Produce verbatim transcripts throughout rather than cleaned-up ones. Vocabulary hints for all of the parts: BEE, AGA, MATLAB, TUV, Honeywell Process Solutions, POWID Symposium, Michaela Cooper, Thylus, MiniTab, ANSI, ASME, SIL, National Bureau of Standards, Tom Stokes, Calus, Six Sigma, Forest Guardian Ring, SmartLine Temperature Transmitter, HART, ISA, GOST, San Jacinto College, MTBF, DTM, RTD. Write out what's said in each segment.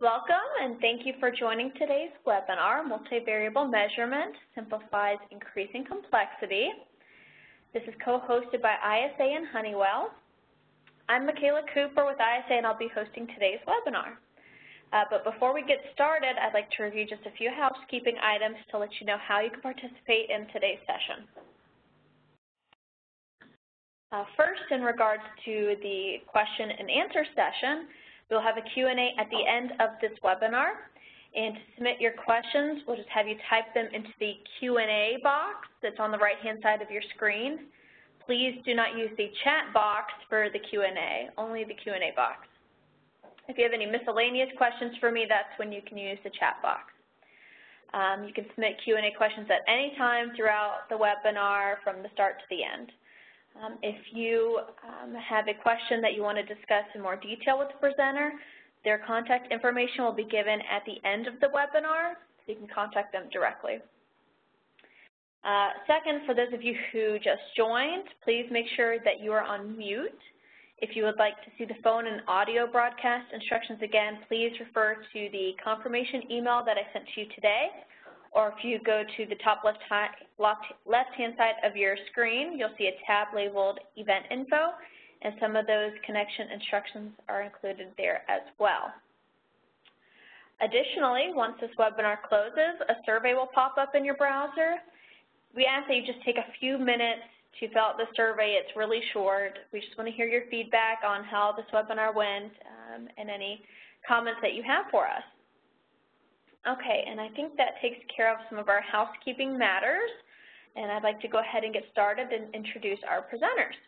Welcome, and thank you for joining today's webinar, Multivariable Measurement Simplifies Increasing Complexity. This is co-hosted by I S A and Honeywell. I'm Michaela Cooper with I S A, and I'll be hosting today's webinar. Uh, but before we get started, I'd like to review just a few housekeeping items to let you know how you can participate in today's session. Uh, first, in regards to the question and answer session, we'll have a Q and A at the end of this webinar. And to submit your questions, we'll just have you type them into the Q and A box that's on the right-hand side of your screen. Please do not use the chat box for the Q and A, only the Q and A box. If you have any miscellaneous questions for me, that's when you can use the chat box. Um, you can submit Q and A questions at any time throughout the webinar from the start to the end. Um, if you um, have a question that you want to discuss in more detail with the presenter, their contact information will be given at the end of the webinar, so you can contact them directly. Uh, second, for those of you who just joined, please make sure that you are on mute. If you would like to see the phone and audio broadcast instructions again, please refer to the confirmation email that I sent to you today, or if you go to the top left-hand left hand side of your screen, you'll see a tab labeled Event Info, and some of those connection instructions are included there as well. Additionally, once this webinar closes, a survey will pop up in your browser. We ask that you just take a few minutes to fill out the survey. It's really short. We just want to hear your feedback on how this webinar went um, and any comments that you have for us. Okay, and I think that takes care of some of our housekeeping matters, and I'd like to go ahead and get started and introduce our presenters.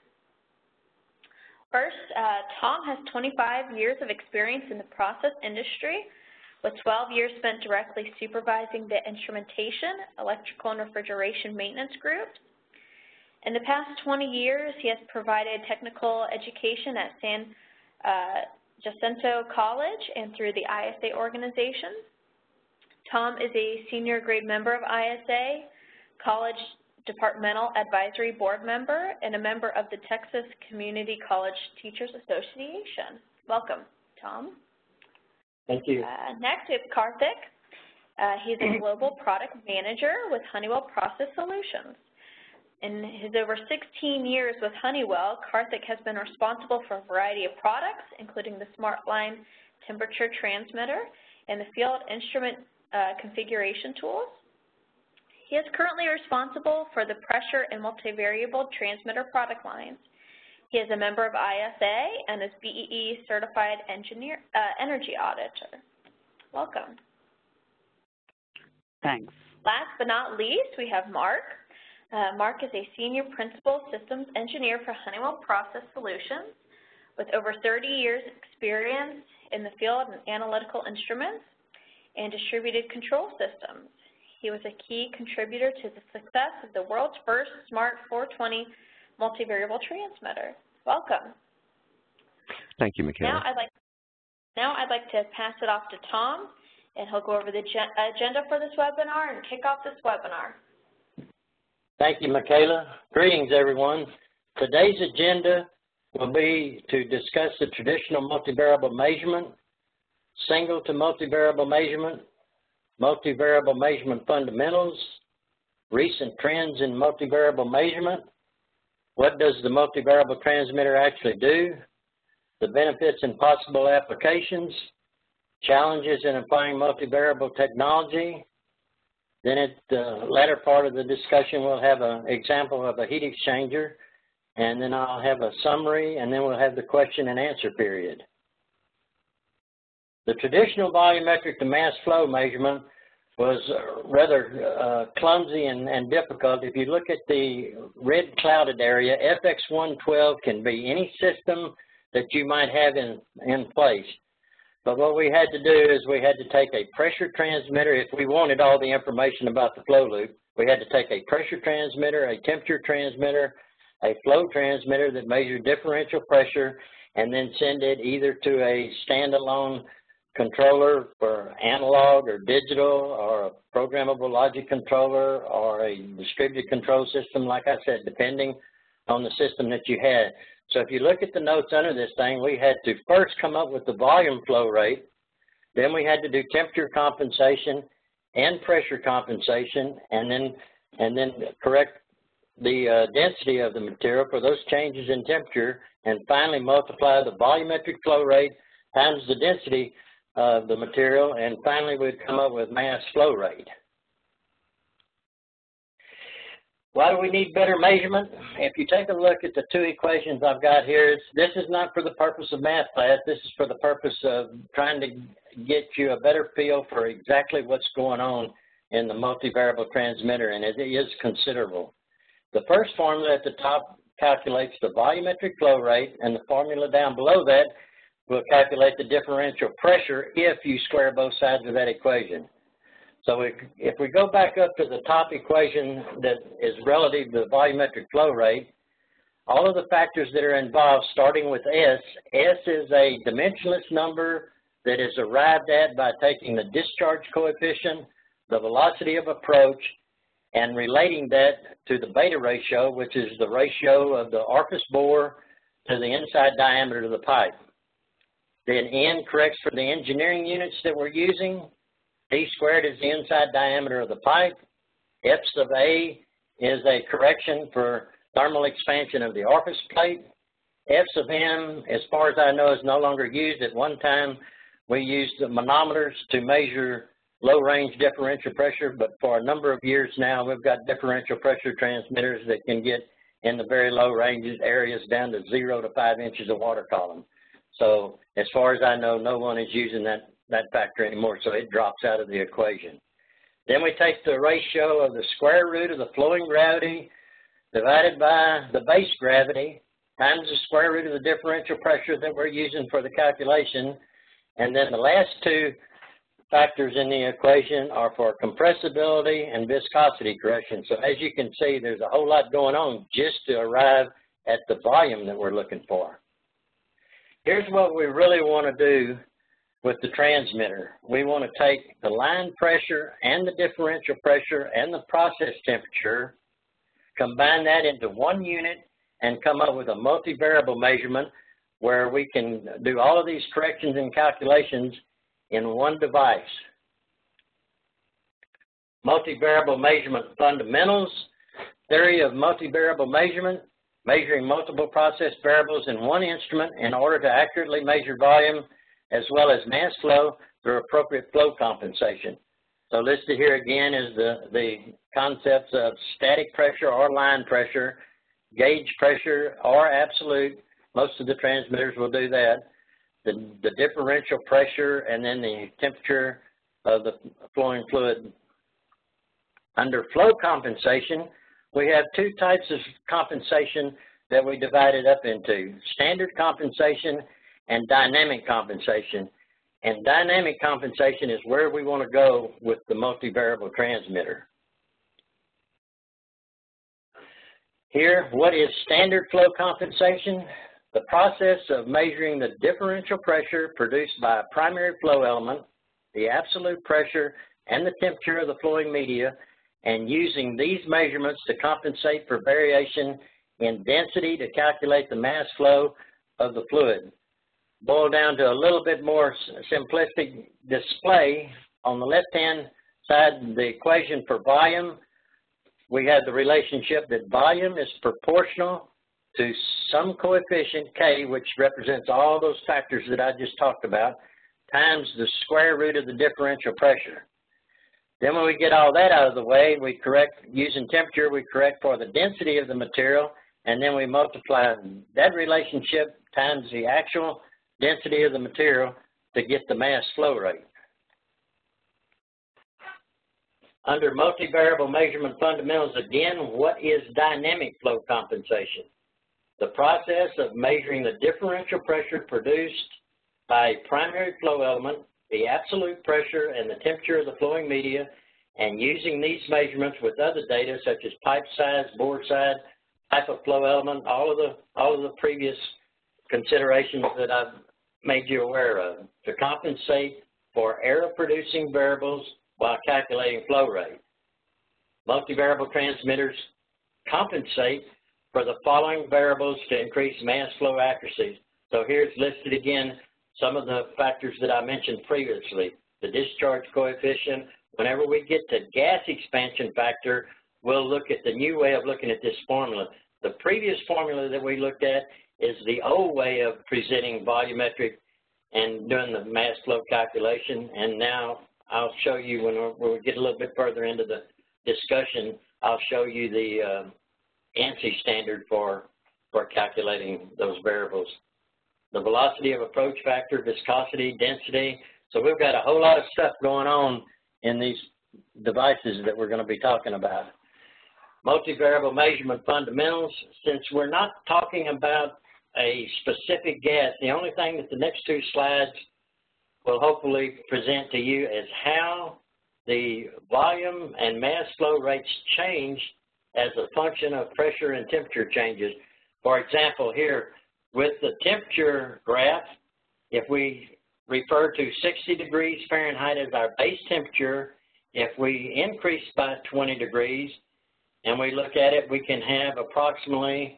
First, uh, Tom has twenty-five years of experience in the process industry, with twelve years spent directly supervising the instrumentation, electrical, and refrigeration maintenance groups. In the past twenty years, he has provided technical education at San uh, Jacinto College and through the I S A organization. Tom is a senior grade member of I S A, college departmental advisory board member, and a member of the Texas Community College Teachers Association. Welcome, Tom. Thank you. Uh, next, we have Karthik. Uh, he's a global product manager with Honeywell Process Solutions. In his over sixteen years with Honeywell, Karthik has been responsible for a variety of products, including the SmartLine Temperature Transmitter and the Field Instrument uh, Configuration Tools. He is currently responsible for the Pressure and Multivariable Transmitter product lines. He is a member of I S A and is B E E Certified Engineer, uh, Energy Auditor. Welcome. Thanks. Last but not least, we have Mark. Uh, Mark is a Senior Principal Systems Engineer for Honeywell Process Solutions with over thirty years experience in the field of analytical instruments and distributed control systems. He was a key contributor to the success of the world's first Smart four twenty multivariable transmitter. Welcome. Thank you, Michaela. Now I'd like, now I'd like to pass it off to Tom, and he'll go over the agenda for this webinar and kick off this webinar. Thank you, Michaela. Greetings, everyone. Today's agenda will be to discuss the traditional multivariable measurement, single to multivariable measurement, multivariable measurement fundamentals, recent trends in multivariable measurement, what does the multivariable transmitter actually do, the benefits and possible applications, challenges in applying multivariable technology. Then at the latter part of the discussion, we'll have an example of a heat exchanger, and then I'll have a summary, and then we'll have the question and answer period. The traditional volumetric to mass flow measurement was rather uh, clumsy and, and difficult. If you look at the red clouded area, F X one twelve can be any system that you might have in, in place. But what we had to do is we had to take a pressure transmitter. If we wanted all the information about the flow loop, we had to take a pressure transmitter, a temperature transmitter, a flow transmitter that measured differential pressure, and then send it either to a standalone controller for analog or digital, or a programmable logic controller, or a distributed control system, like I said, depending on the system that you had. So if you look at the notes under this thing, we had to first come up with the volume flow rate, Then we had to do temperature compensation and pressure compensation, and then and then correct the uh, density of the material for those changes in temperature, and finally multiply the volumetric flow rate times the density of the material, and finally we'd come up with mass flow rate. Why do we need better measurement? If you take a look at the two equations I've got here, it's, this is not for the purpose of math class. This is for the purpose of trying to get you a better feel for exactly what's going on in the multivariable transmitter, and it is considerable. The first formula at the top calculates the volumetric flow rate, and the formula down below that will calculate the differential pressure if you square both sides of that equation. So if we go back up to the top equation that is relative to the volumetric flow rate, all of the factors that are involved, starting with S, S is a dimensionless number that is arrived at by taking the discharge coefficient, the velocity of approach, and relating that to the beta ratio, which is the ratio of the orifice bore to the inside diameter of the pipe. Then N corrects for the engineering units that we're using. D squared is the inside diameter of the pipe. F sub A is a correction for thermal expansion of the orifice plate. F sub M, as far as I know, is no longer used. At one time, we used the manometers to measure low-range differential pressure, but for a number of years now, we've got differential pressure transmitters that can get in the very low ranges areas down to zero to five inches of water column. So as far as I know, no one is using that that factor anymore, so it drops out of the equation. Then we take the ratio of the square root of the flowing gravity divided by the base gravity times the square root of the differential pressure that we're using for the calculation. And then the last two factors in the equation are for compressibility and viscosity correction. So as you can see, there's a whole lot going on just to arrive at the volume that we're looking for. Here's what we really want to do with the transmitter. We want to take the line pressure and the differential pressure and the process temperature, combine that into one unit, and come up with a multivariable measurement where we can do all of these corrections and calculations in one device. Multivariable measurement fundamentals, theory of multivariable measurement, measuring multiple process variables in one instrument in order to accurately measure volume, as well as mass flow through appropriate flow compensation. So listed here again is the, the concepts of static pressure or line pressure, gauge pressure or absolute. Most of the transmitters will do that. The, the differential pressure, and then the temperature of the flowing fluid. Under flow compensation, we have two types of compensation that we divided up into: standard compensation and dynamic compensation. And dynamic compensation is where we want to go with the multivariable transmitter. Here, what is standard flow compensation? The process of measuring the differential pressure produced by a primary flow element, the absolute pressure, and the temperature of the flowing media, and using these measurements to compensate for variation in density to calculate the mass flow of the fluid. Boil down to a little bit more simplistic display. On the left-hand side, the equation for volume, we have the relationship that volume is proportional to some coefficient K, which represents all those factors that I just talked about, times the square root of the differential pressure. Then when we get all that out of the way, we correct, using temperature, we correct for the density of the material, and then we multiply that relationship times the actual density of the material to get the mass flow rate. Under multivariable measurement fundamentals, again, what is dynamic flow compensation? The process of measuring the differential pressure produced by a primary flow element, the absolute pressure, and the temperature of the flowing media, and using these measurements with other data such as pipe size, bore size, type of flow element, all of the, all of the previous considerations that I've made you aware of, to compensate for error-producing variables while calculating flow rate. Multivariable transmitters compensate for the following variables to increase mass flow accuracy. So here's listed again some of the factors that I mentioned previously, the discharge coefficient. Whenever we get to gas expansion factor, we'll look at the new way of looking at this formula. The previous formula that we looked at is the old way of presenting volumetric and doing the mass flow calculation. And now I'll show you, when, when we get a little bit further into the discussion, I'll show you the um, ANSI standard for, for calculating those variables. The velocity of approach factor, viscosity, density. So we've got a whole lot of stuff going on in these devices that we're going to be talking about. Multivariable measurement fundamentals. Since we're not talking about a specific gas, the only thing that the next two slides will hopefully present to you is how the volume and mass flow rates change as a function of pressure and temperature changes. For example, here with the temperature graph, if we refer to sixty degrees Fahrenheit as our base temperature, if we increase by twenty degrees and we look at it, we can have approximately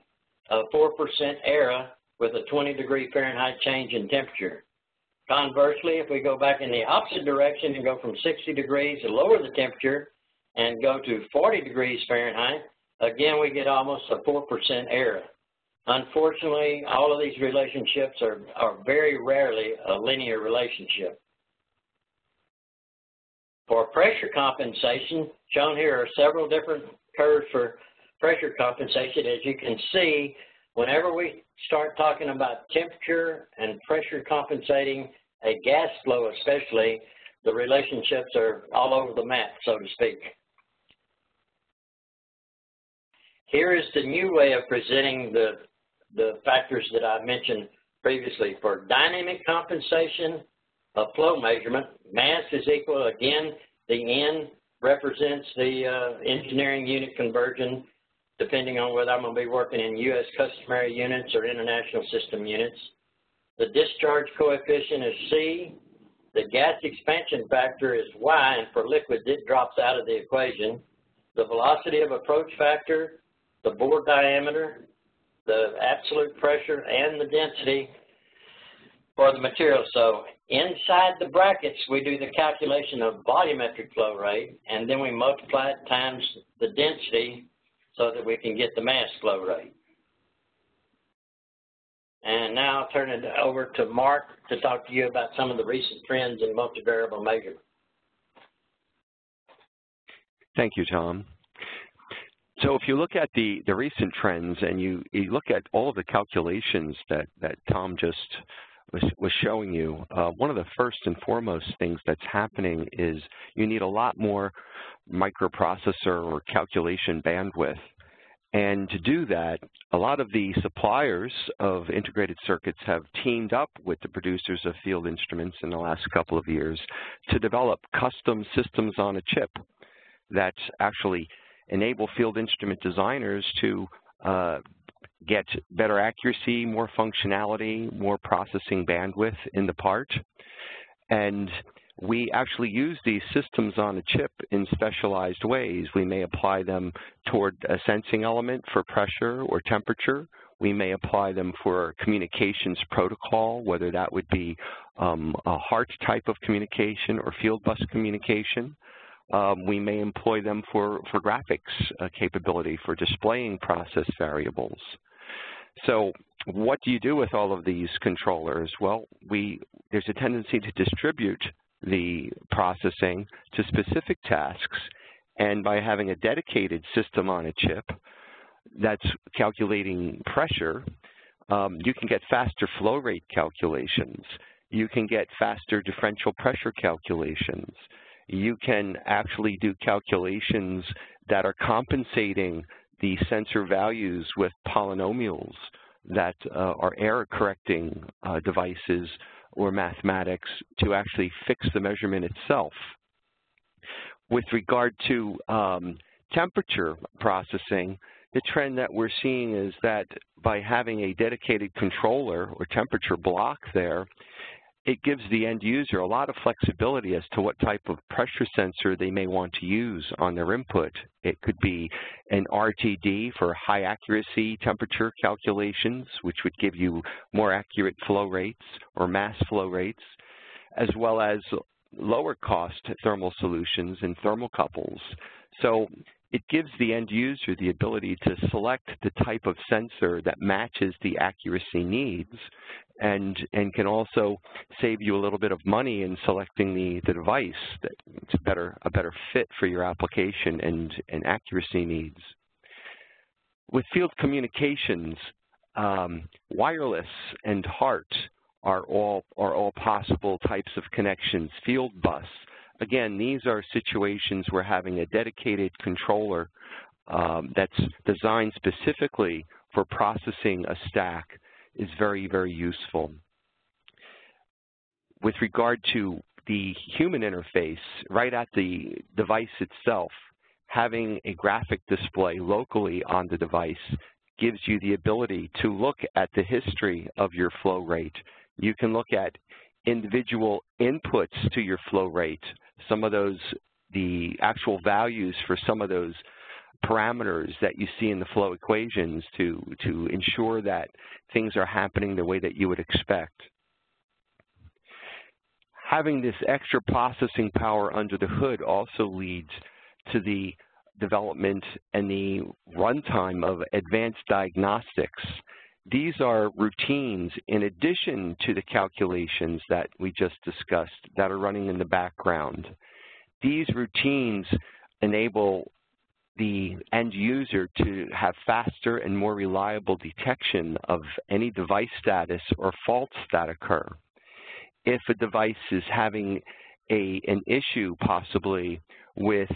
a four percent error with a twenty degree Fahrenheit change in temperature. Conversely, if we go back in the opposite direction and go from sixty degrees and lower the temperature and go to forty degrees Fahrenheit, again, we get almost a four percent error. Unfortunately, all of these relationships are, are very rarely a linear relationship. For pressure compensation, shown here are several different curves for pressure compensation. As you can see, whenever we start talking about temperature and pressure compensating a gas flow especially, the relationships are all over the map, so to speak. Here is the new way of presenting the, the factors that I mentioned previously. For dynamic compensation of flow measurement, mass is equal, again, the N represents the uh, engineering unit conversion, depending on whether I'm going to be working in U S customary units or international system units. The discharge coefficient is C. The gas expansion factor is Y, and for liquids, it drops out of the equation. The velocity of approach factor, the bore diameter, the absolute pressure, and the density for the material. So inside the brackets, we do the calculation of volumetric flow rate, and then we multiply it times the density so that we can get the mass flow rate. And now I'll turn it over to Mark to talk to you about some of the recent trends in multivariable measurement. Thank you, Tom. So if you look at the, the recent trends and you, you look at all of the calculations that, that Tom just was, was showing you, uh, one of the first and foremost things that's happening is you need a lot more microprocessor or calculation bandwidth. And to do that, a lot of the suppliers of integrated circuits have teamed up with the producers of field instruments in the last couple of years to develop custom systems on a chip that actually enable field instrument designers to uh, get better accuracy, more functionality, more processing bandwidth in the part. And we actually use these systems on a chip in specialized ways. We may apply them toward a sensing element for pressure or temperature. We may apply them for communications protocol, whether that would be um, a HART type of communication or field bus communication. Um, we may employ them for, for graphics uh, capability, for displaying process variables. So what do you do with all of these controllers? Well, we, there's a tendency to distribute the processing to specific tasks, and by having a dedicated system on a chip that's calculating pressure, um, you can get faster flow rate calculations. You can get faster differential pressure calculations. You can actually do calculations that are compensating the sensor values with polynomials that uh, are error correcting uh, devices or mathematics to actually fix the measurement itself. With regard to um, temperature processing, the trend that we're seeing is that by having a dedicated controller or temperature block there, it gives the end user a lot of flexibility as to what type of pressure sensor they may want to use on their input. It could be an R T D for high accuracy temperature calculations, which would give you more accurate flow rates or mass flow rates, as well as lower cost thermal solutions and thermocouples. So it gives the end user the ability to select the type of sensor that matches the accuracy needs, and, and can also save you a little bit of money in selecting the, the device that's better, a better fit for your application and, and accuracy needs. With field communications, um, wireless and HART are all, are all possible types of connections. Field bus. Again, these are situations where having a dedicated controller um, that's designed specifically for processing a stack is very, very useful. With regard to the human interface, right at the device itself, having a graphic display locally on the device gives you the ability to look at the history of your flow rate. You can look at individual inputs to your flow rate. Some of those, the actual values for some of those parameters that you see in the flow equations to, to ensure that things are happening the way that you would expect. Having this extra processing power under the hood also leads to the development and the runtime of advanced diagnostics. These are routines in addition to the calculations that we just discussed that are running in the background. These routines enable the end user to have faster and more reliable detection of any device status or faults that occur. If a device is having a, an issue possibly with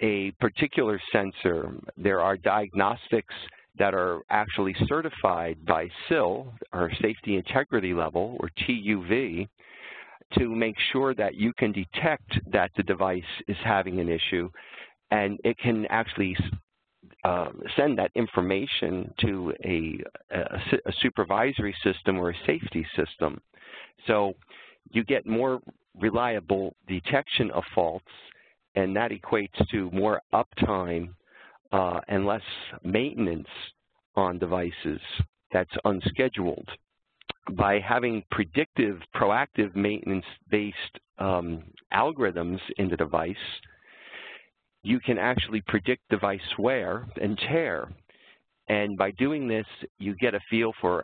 a particular sensor, there are diagnostics that are actually certified by S I L, or Safety Integrity Level, or T U V, to make sure that you can detect that the device is having an issue, and it can actually uh, send that information to a, a, a supervisory system or a safety system. So you get more reliable detection of faults, and that equates to more uptime Uh, and less maintenance on devices that's unscheduled. By having predictive, proactive maintenance-based um, algorithms in the device, you can actually predict device wear and tear. And by doing this, you get a feel for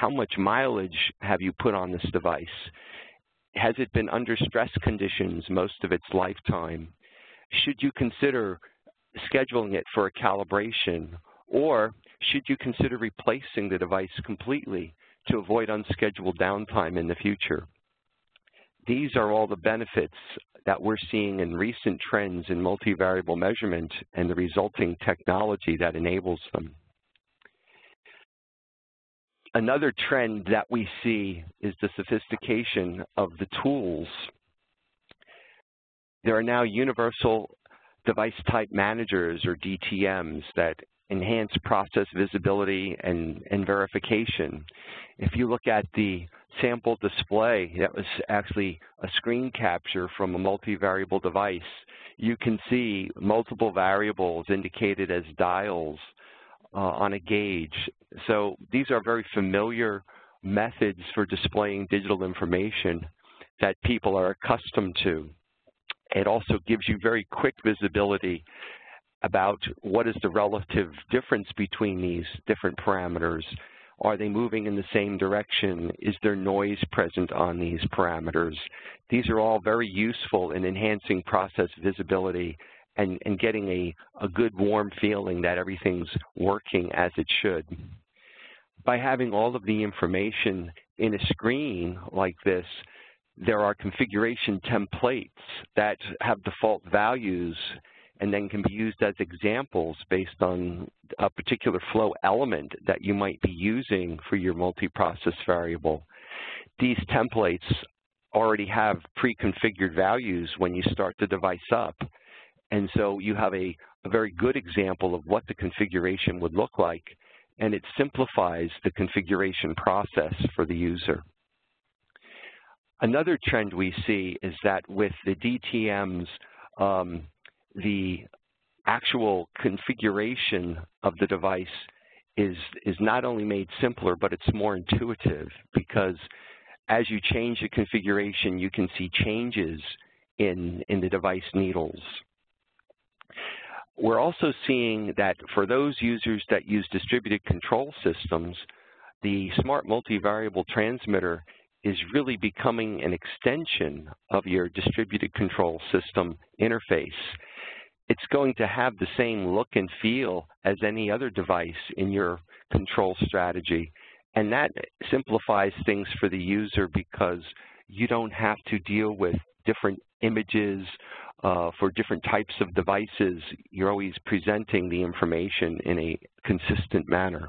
how much mileage have you put on this device. Has it been under stress conditions most of its lifetime? Should you consider scheduling it for a calibration, or should you consider replacing the device completely to avoid unscheduled downtime in the future? These are all the benefits that we're seeing in recent trends in multivariable measurement and the resulting technology that enables them. Another trend that we see is the sophistication of the tools. There are now universal device type managers, or D T Ms, that enhance process visibility and, and verification. If you look at the sample display, that was actually a screen capture from a multivariable device, you can see multiple variables indicated as dials uh, on a gauge. So these are very familiar methods for displaying digital information that people are accustomed to. It also gives you very quick visibility about what is the relative difference between these different parameters. Are they moving in the same direction? Is there noise present on these parameters? These are all very useful in enhancing process visibility and, and getting a, a good warm feeling that everything's working as it should. By having all of the information in a screen like this, there are configuration templates that have default values and then can be used as examples based on a particular flow element that you might be using for your multiprocess variable. These templates already have pre-configured values when you start the device up, and so you have a, a very good example of what the configuration would look like, and it simplifies the configuration process for the user. Another trend we see is that with the D T Ms, um, the actual configuration of the device is, is not only made simpler, but it's more intuitive, because as you change the configuration, you can see changes in, in the device needles. We're also seeing that for those users that use distributed control systems, the smart multivariable transmitter is really becoming an extension of your distributed control system interface. It's going to have the same look and feel as any other device in your control strategy, and that simplifies things for the user, because you don't have to deal with different images uh, for different types of devices. You're always presenting the information in a consistent manner.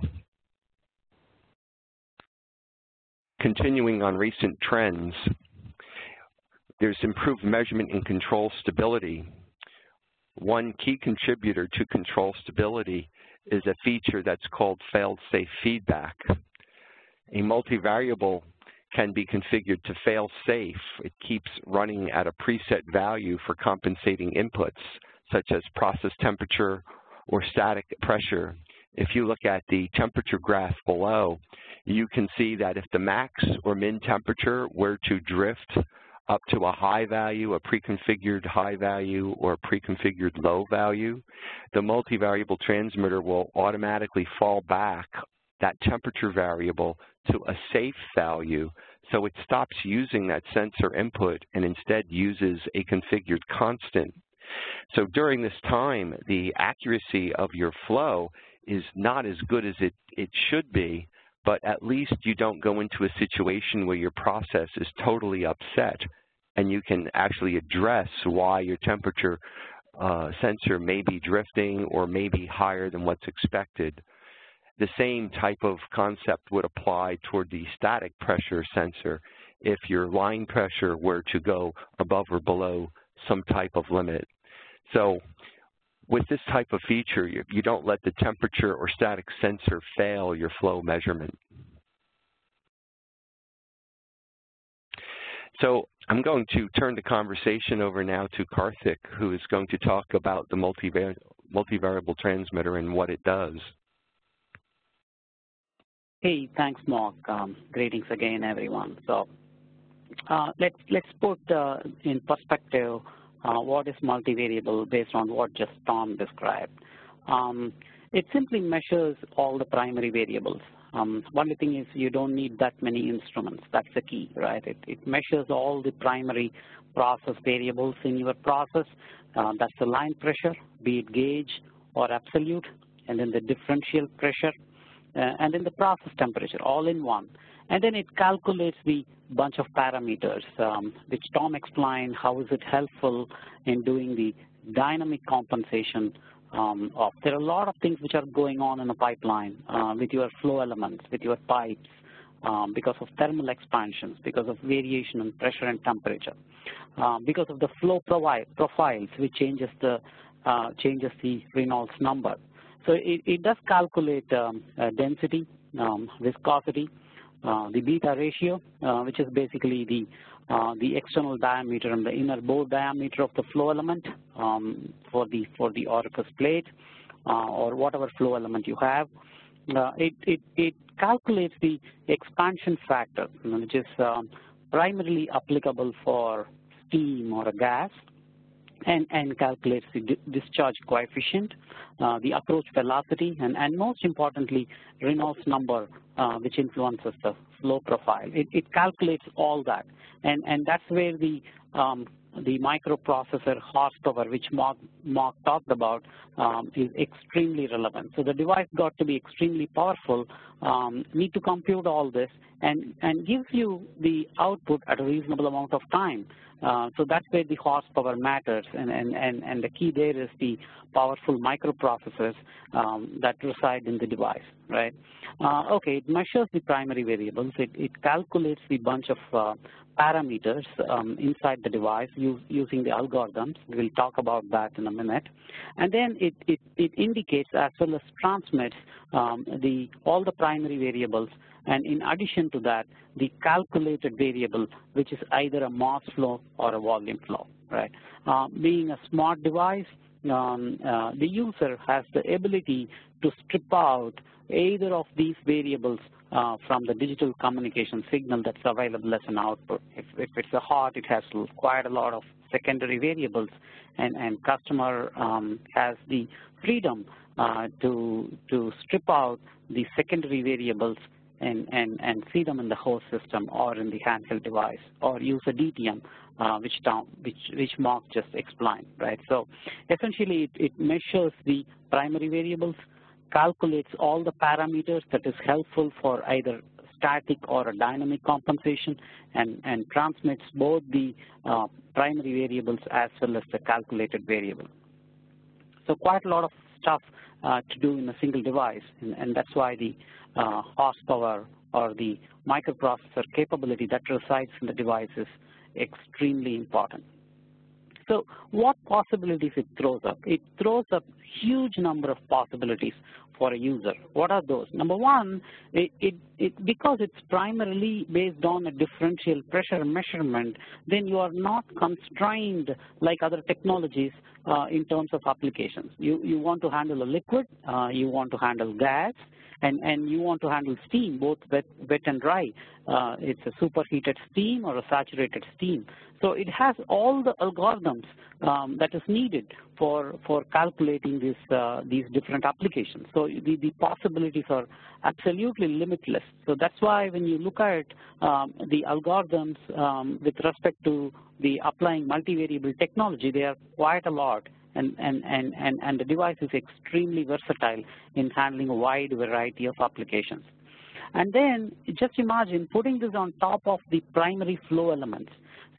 Continuing on recent trends, there's improved measurement and control stability. One key contributor to control stability is a feature that's called fail-safe feedback. A multivariable can be configured to fail safe. It keeps running at a preset value for compensating inputs, such as process temperature or static pressure. If you look at the temperature graph below, you can see that if the max or min temperature were to drift up to a high value, a pre-configured high value, or a pre-configured low value, the multivariable transmitter will automatically fall back that temperature variable to a safe value, so it stops using that sensor input and instead uses a configured constant. So during this time, the accuracy of your flow is not as good as it, it should be, but at least you don't go into a situation where your process is totally upset, and you can actually address why your temperature uh, sensor may be drifting or may be higher than what's expected. The same type of concept would apply toward the static pressure sensor if your line pressure were to go above or below some type of limit. So with this type of feature, you don't let the temperature or static sensor fail your flow measurement. So I'm going to turn the conversation over now to Karthik, who is going to talk about the multivar- multivariable transmitter and what it does. Hey, thanks, Mark. Um, greetings again, everyone. So uh, let's let's put uh, in perspective uh, what is multivariable based on what just Tom described. Um, it simply measures all the primary variables. Um, one thing is you don't need that many instruments. That's the key, right? It, it measures all the primary process variables in your process. Uh, that's the line pressure, be it gauge or absolute, and then the differential pressure. Uh, and then the process temperature, all in one. And then it calculates the bunch of parameters, um, which Tom explained how is it helpful in doing the dynamic compensation um, of. There are a lot of things which are going on in a pipeline uh, with your flow elements, with your pipes, um, because of thermal expansions, because of variation in pressure and temperature, uh, because of the flow provi profiles, which changes the, uh, changes the Reynolds number. So it, it does calculate um, uh, density, um, viscosity, uh, the beta ratio, uh, which is basically the uh, the external diameter and the inner bore diameter of the flow element um, for the for the orifice plate uh, or whatever flow element you have. Uh, it, it it calculates the expansion factor, which is um, primarily applicable for steam or a gas. And, and calculates the di discharge coefficient, uh, the approach velocity, and, and most importantly, Reynolds number, uh, which influences the flow profile. It, it calculates all that, and, and that's where the um, the microprocessor horsepower, which Mark, Mark talked about, um, is extremely relevant. So the device got to be extremely powerful, um, need to compute all this, and, and gives you the output at a reasonable amount of time. Uh, so that's where the horsepower matters, and, and, and, and the key there is the powerful microprocessor processes um, that reside in the device, right? Uh, okay, it measures the primary variables. It, it calculates the bunch of uh, parameters um, inside the device use, using the algorithms. We'll talk about that in a minute. And then it, it, it indicates as well as transmits um, the, all the primary variables, and in addition to that, the calculated variable, which is either a mass flow or a volume flow, right? Uh, being a smart device, um, uh, the user has the ability to strip out either of these variables uh, from the digital communication signal that's available as an output. If, if it's a HART, it has quite a lot of secondary variables, and, and customer um, has the freedom uh, to, to strip out the secondary variables And, and, and see them in the host system or in the handheld device, or use a D T M, uh, which, down, which, which Mark just explained, right? So essentially it, it measures the primary variables, calculates all the parameters that is helpful for either static or a dynamic compensation, and, and transmits both the uh, primary variables as well as the calculated variable. So quite a lot of stuff uh, to do in a single device, and, and that's why the Uh, horsepower or the microprocessor capability that resides in the device is extremely important. So what possibilities it throws up? It throws up huge number of possibilities for a user. What are those? Number one, it, it, it, because it's primarily based on a differential pressure measurement, then you are not constrained like other technologies uh, in terms of applications. You, you want to handle a liquid, uh, you want to handle gas, and, and you want to handle steam, both wet, wet and dry. Uh, it's a superheated steam or a saturated steam. So it has all the algorithms um, that is needed for, for calculating these, uh, these different applications. So the, the possibilities are absolutely limitless. So that's why when you look at um, the algorithms um, with respect to the applying multivariable technology, they are quite a lot. And, and, and, and, and the device is extremely versatile in handling a wide variety of applications. And then just imagine putting this on top of the primary flow elements.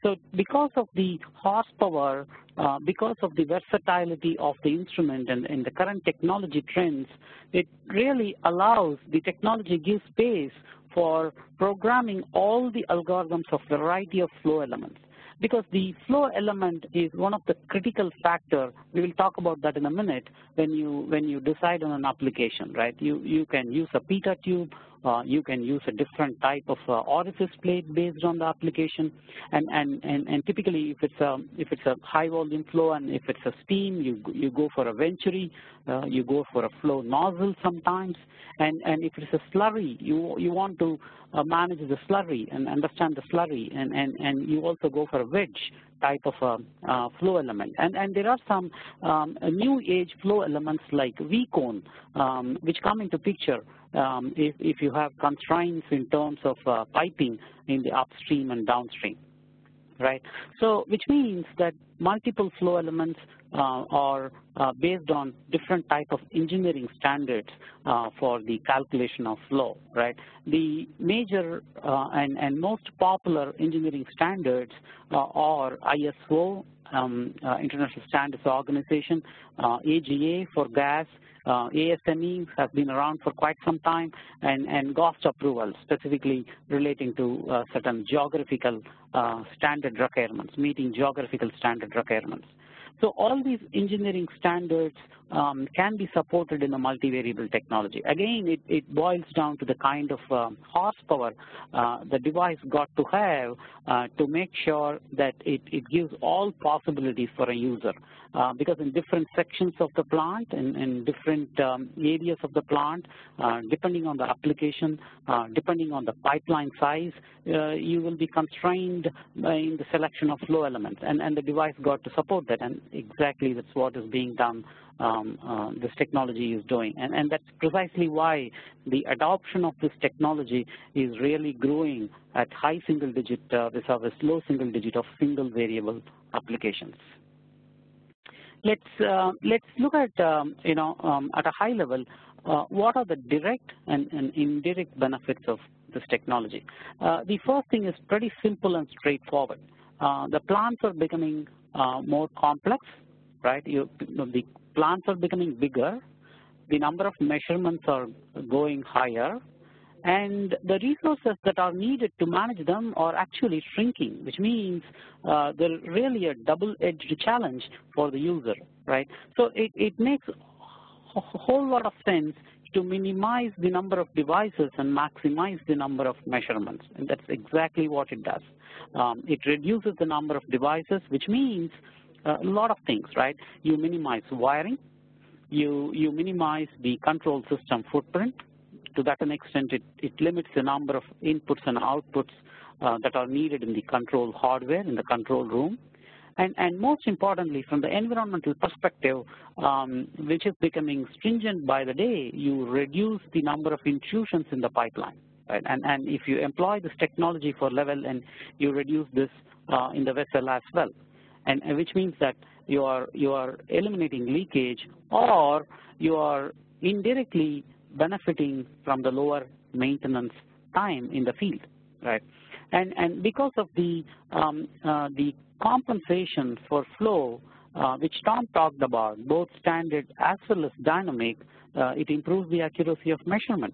So because of the horsepower, uh, because of the versatility of the instrument and, and the current technology trends, it really allows, the technology gives space for programming all the algorithms of variety of flow elements. Because the flow element is one of the critical factor, we will talk about that in a minute, when you, when you decide on an application, right? You, you can use a P E T A tube, uh, you can use a different type of uh, orifice plate based on the application, and, and, and, and typically if it's, a, if it's a high volume flow and if it's a steam, you, you go for a venturi, uh, you go for a flow nozzle sometimes, and, and if it's a slurry, you, you want to uh, manage the slurry and understand the slurry, and, and, and you also go for a wedge type of a uh, flow element. And, and there are some um, new age flow elements like V-cone, um, which come into picture um, if, if you have constraints in terms of uh, piping in the upstream and downstream, right? So which means that multiple flow elements uh, are uh, based on different type of engineering standards uh, for the calculation of flow, right? The major uh, and, and most popular engineering standards uh, are I S O, um, uh, International Standards Organization, uh, A G A for gas, uh, A S M E has been around for quite some time, and, and GOST approval specifically relating to uh, certain geographical uh, standard requirements, meeting geographical standard requirements. So all these engineering standards um, can be supported in a multivariable technology. Again, it, it boils down to the kind of um, horsepower uh, the device got to have uh, to make sure that it, it gives all possibilities for a user. Uh, because in different sections of the plant, in, in different um, areas of the plant, uh, depending on the application, uh, depending on the pipeline size, uh, you will be constrained in the selection of flow elements, and, and the device got to support that, and exactly that's what is being done. Um, uh, this technology is doing, and, and that's precisely why the adoption of this technology is really growing at high single digit uh, vis-a-vis low single digit of single variable applications. Let's uh, let's look at um, you know um, at a high level uh, what are the direct and, and indirect benefits of this technology. Uh, the first thing is pretty simple and straightforward. Uh, the plants are becoming uh, more complex, right? You, the plants are becoming bigger, the number of measurements are going higher, and the resources that are needed to manage them are actually shrinking, which means uh, they're really a double-edged challenge for the user, right? So it, it makes a whole lot of sense to minimize the number of devices and maximize the number of measurements, and that's exactly what it does. Um, it reduces the number of devices, which means a lot of things, right? You minimize wiring, you, you minimize the control system footprint. To that extent, it, it limits the number of inputs and outputs uh, that are needed in the control hardware, in the control room. And, and most importantly, from the environmental perspective, um, which is becoming stringent by the day, you reduce the number of intrusions in the pipeline. Right? And, and if you employ this technology for level, and you reduce this uh, in the vessel as well, and, and which means that you are, you are eliminating leakage, or you are indirectly benefiting from the lower maintenance time in the field, right? And and because of the um, uh, the compensation for flow, uh, which Tom talked about, both standard as well as dynamic, uh, it improves the accuracy of measurement.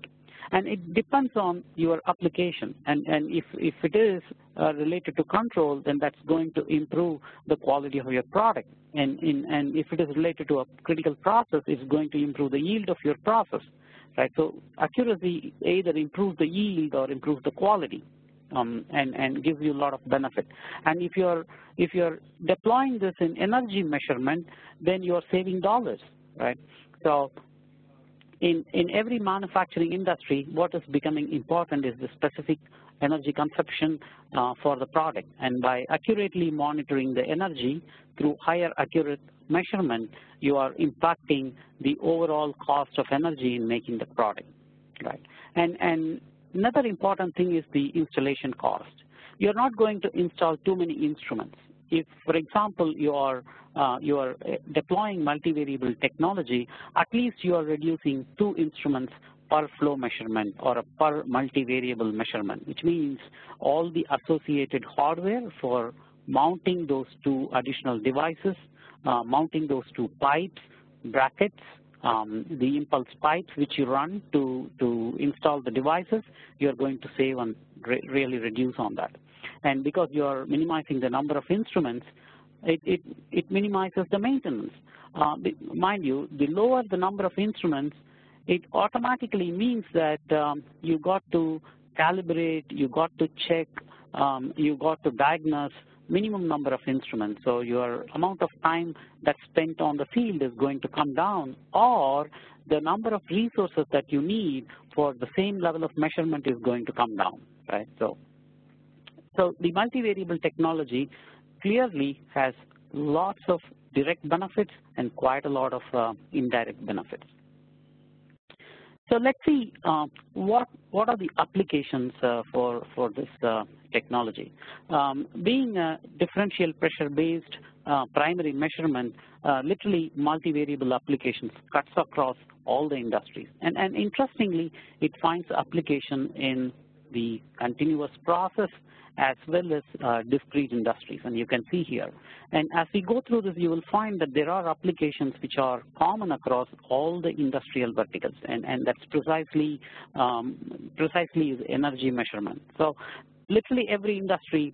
And it depends on your application. And and if if it is uh, related to control, then that's going to improve the quality of your product. And in and if it is related to a critical process, it's going to improve the yield of your process. Right, so accuracy either improves the yield or improves the quality, um, and and gives you a lot of benefit. And if you're if you're deploying this in energy measurement, then you're saving dollars, right? So in in every manufacturing industry, what is becoming important is the specific energy consumption uh, for the product, and by accurately monitoring the energy through higher accurate measurement, you are impacting the overall cost of energy in making the product, right? And, and another important thing is the installation cost. You're not going to install too many instruments. If, for example, you are, uh, you are deploying multivariable technology, at least you are reducing two instruments per flow measurement or a per multivariable measurement, which means all the associated hardware for mounting those two additional devices, Uh, mounting those two pipes, brackets, um, the impulse pipes which you run to, to install the devices, you're going to save and re really reduce on that. And because you're minimizing the number of instruments, it, it, it minimizes the maintenance. Uh, mind you, the lower the number of instruments, it automatically means that um, you got to calibrate, you got to check, um, you got to diagnose minimum number of instruments, so your amount of time that's spent on the field is going to come down, or the number of resources that you need for the same level of measurement is going to come down, right? So, so the multivariable technology clearly has lots of direct benefits and quite a lot of uh, indirect benefits. So let's see uh, what what are the applications uh, for for this uh, technology. Um, being a differential pressure-based uh, primary measurement, uh, literally multivariable applications cuts across all the industries, and and interestingly, it finds application in the continuous process as well as uh, discrete industries, and you can see here. And as we go through this, you will find that there are applications which are common across all the industrial verticals, and, and that's precisely, um, precisely is energy measurement. So literally every industry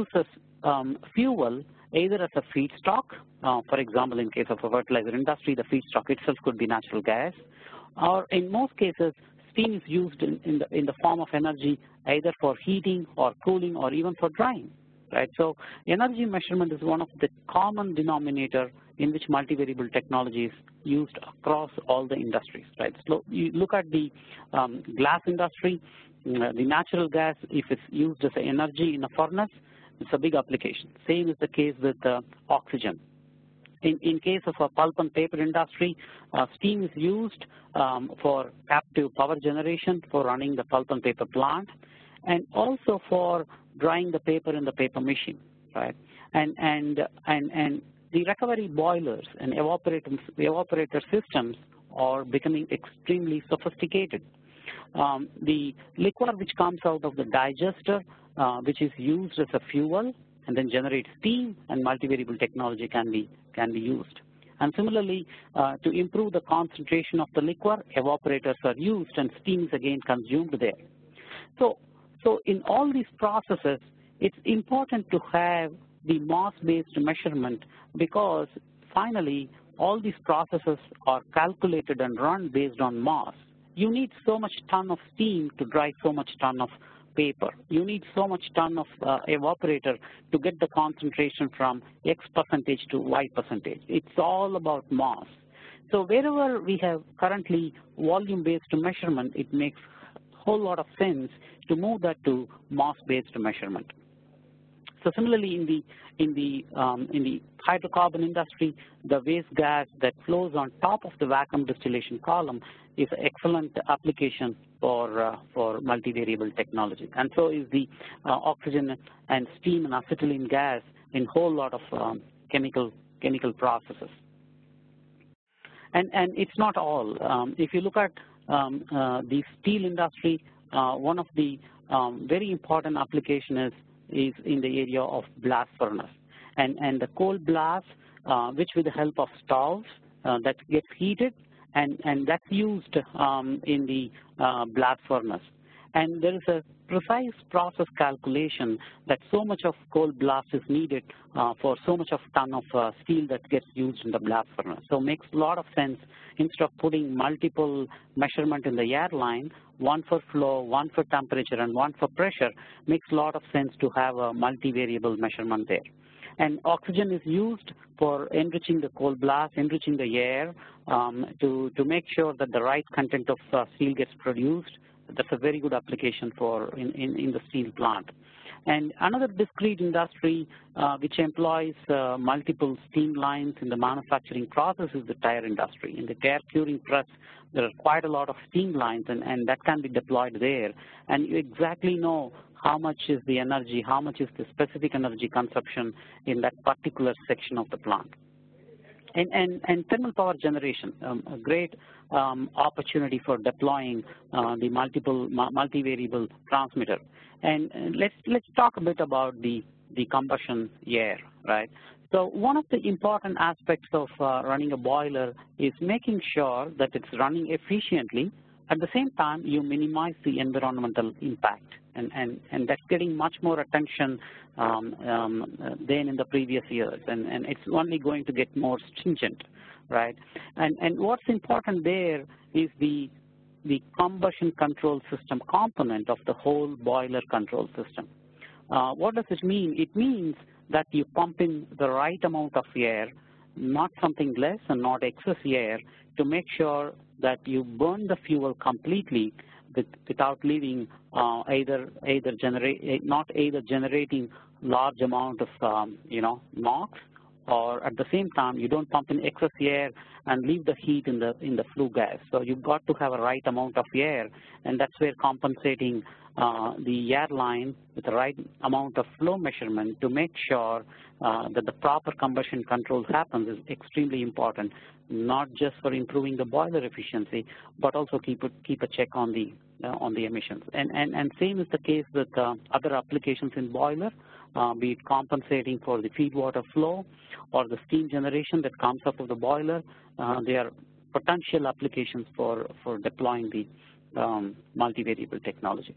uses um, fuel either as a feedstock, uh, for example, in case of a fertilizer industry, the feedstock itself could be natural gas, or in most cases, steam is used in, in, the, in the form of energy either for heating or cooling or even for drying, right? So energy measurement is one of the common denominator in which multivariable technology is used across all the industries, right? So you look at the um, glass industry, you know, the natural gas, if it's used as energy in a furnace, it's a big application. Same is the case with uh, oxygen. In, in case of a pulp and paper industry, uh, steam is used um, for captive power generation for running the pulp and paper plant, and also for drying the paper in the paper machine, right? And and and and the recovery boilers and evaporator evaporator systems are becoming extremely sophisticated. Um, the liquor which comes out of the digester, uh, which is used as a fuel, and then generate steam, and multivariable technology can be can be used. And similarly, uh, to improve the concentration of the liquor, evaporators are used and steam is again consumed there. So, so in all these processes, it's important to have the mass-based measurement, because finally all these processes are calculated and run based on mass. You need so much ton of steam to dry so much ton of paper. You need so much ton of uh, evaporator to get the concentration from X percentage to Y percentage. It's all about mass. So wherever we have currently volume-based measurement, it makes a whole lot of sense to move that to mass-based measurement. So similarly, in the in the um, in the hydrocarbon industry, the waste gas that flows on top of the vacuum distillation column is an excellent application for uh, for multivariable technology, and so is the uh, oxygen and steam and acetylene gas in whole lot of um, chemical chemical processes. And and it's not all. Um, if you look at um, uh, the steel industry, uh, one of the um, very important application is is in the area of blast furnace, and and the coal blast, uh, which with the help of stoves uh, that gets heated, and and that's used um, in the uh, blast furnace. And there is a precise process calculation that so much of coal blast is needed uh, for so much of ton of uh, steel that gets used in the blast furnace. So it makes a lot of sense, instead of putting multiple measurement in the airline, one for flow, one for temperature, and one for pressure, makes a lot of sense to have a multivariable measurement there. And oxygen is used for enriching the coal blast, enriching the air um, to, to make sure that the right content of uh, steel gets produced. That's a very good application for in, in, in the steel plant. And another discrete industry uh, which employs uh, multiple steam lines in the manufacturing process is the tire industry. In the tire curing press, there are quite a lot of steam lines, and, and that can be deployed there. And you exactly know how much is the energy, how much is the specific energy consumption in that particular section of the plant. And, and, and thermal power generation, um, a great um, opportunity for deploying uh, the multiple multivariable transmitter. And let's let's talk a bit about the the combustion air, right? So one of the important aspects of uh, running a boiler is making sure that it's running efficiently. At the same time, you minimize the environmental impact, and, and, and that's getting much more attention um, um, than in the previous years, and, and it's only going to get more stringent, right? And, and what's important there is the, the combustion control system component of the whole boiler control system. Uh, what does it mean? It means that you pump in the right amount of air, not something less and not excess air, to make sure that you burn the fuel completely without leaving uh, either either generate not either generating large amount of um, you know NOx, or at the same time you don't pump in excess air and leave the heat in the in the flue gas. So you've got to have a right amount of air, and that's where compensating uh, the airline with the right amount of flow measurement to make sure uh, that the proper combustion control happens is extremely important, not just for improving the boiler efficiency, but also keep a, keep a check on the uh, on the emissions. And and and same is the case with uh, other applications in boiler. Uh, be it compensating for the feed water flow or the steam generation that comes out of the boiler, uh, they are potential applications for, for deploying the um, multivariable technology.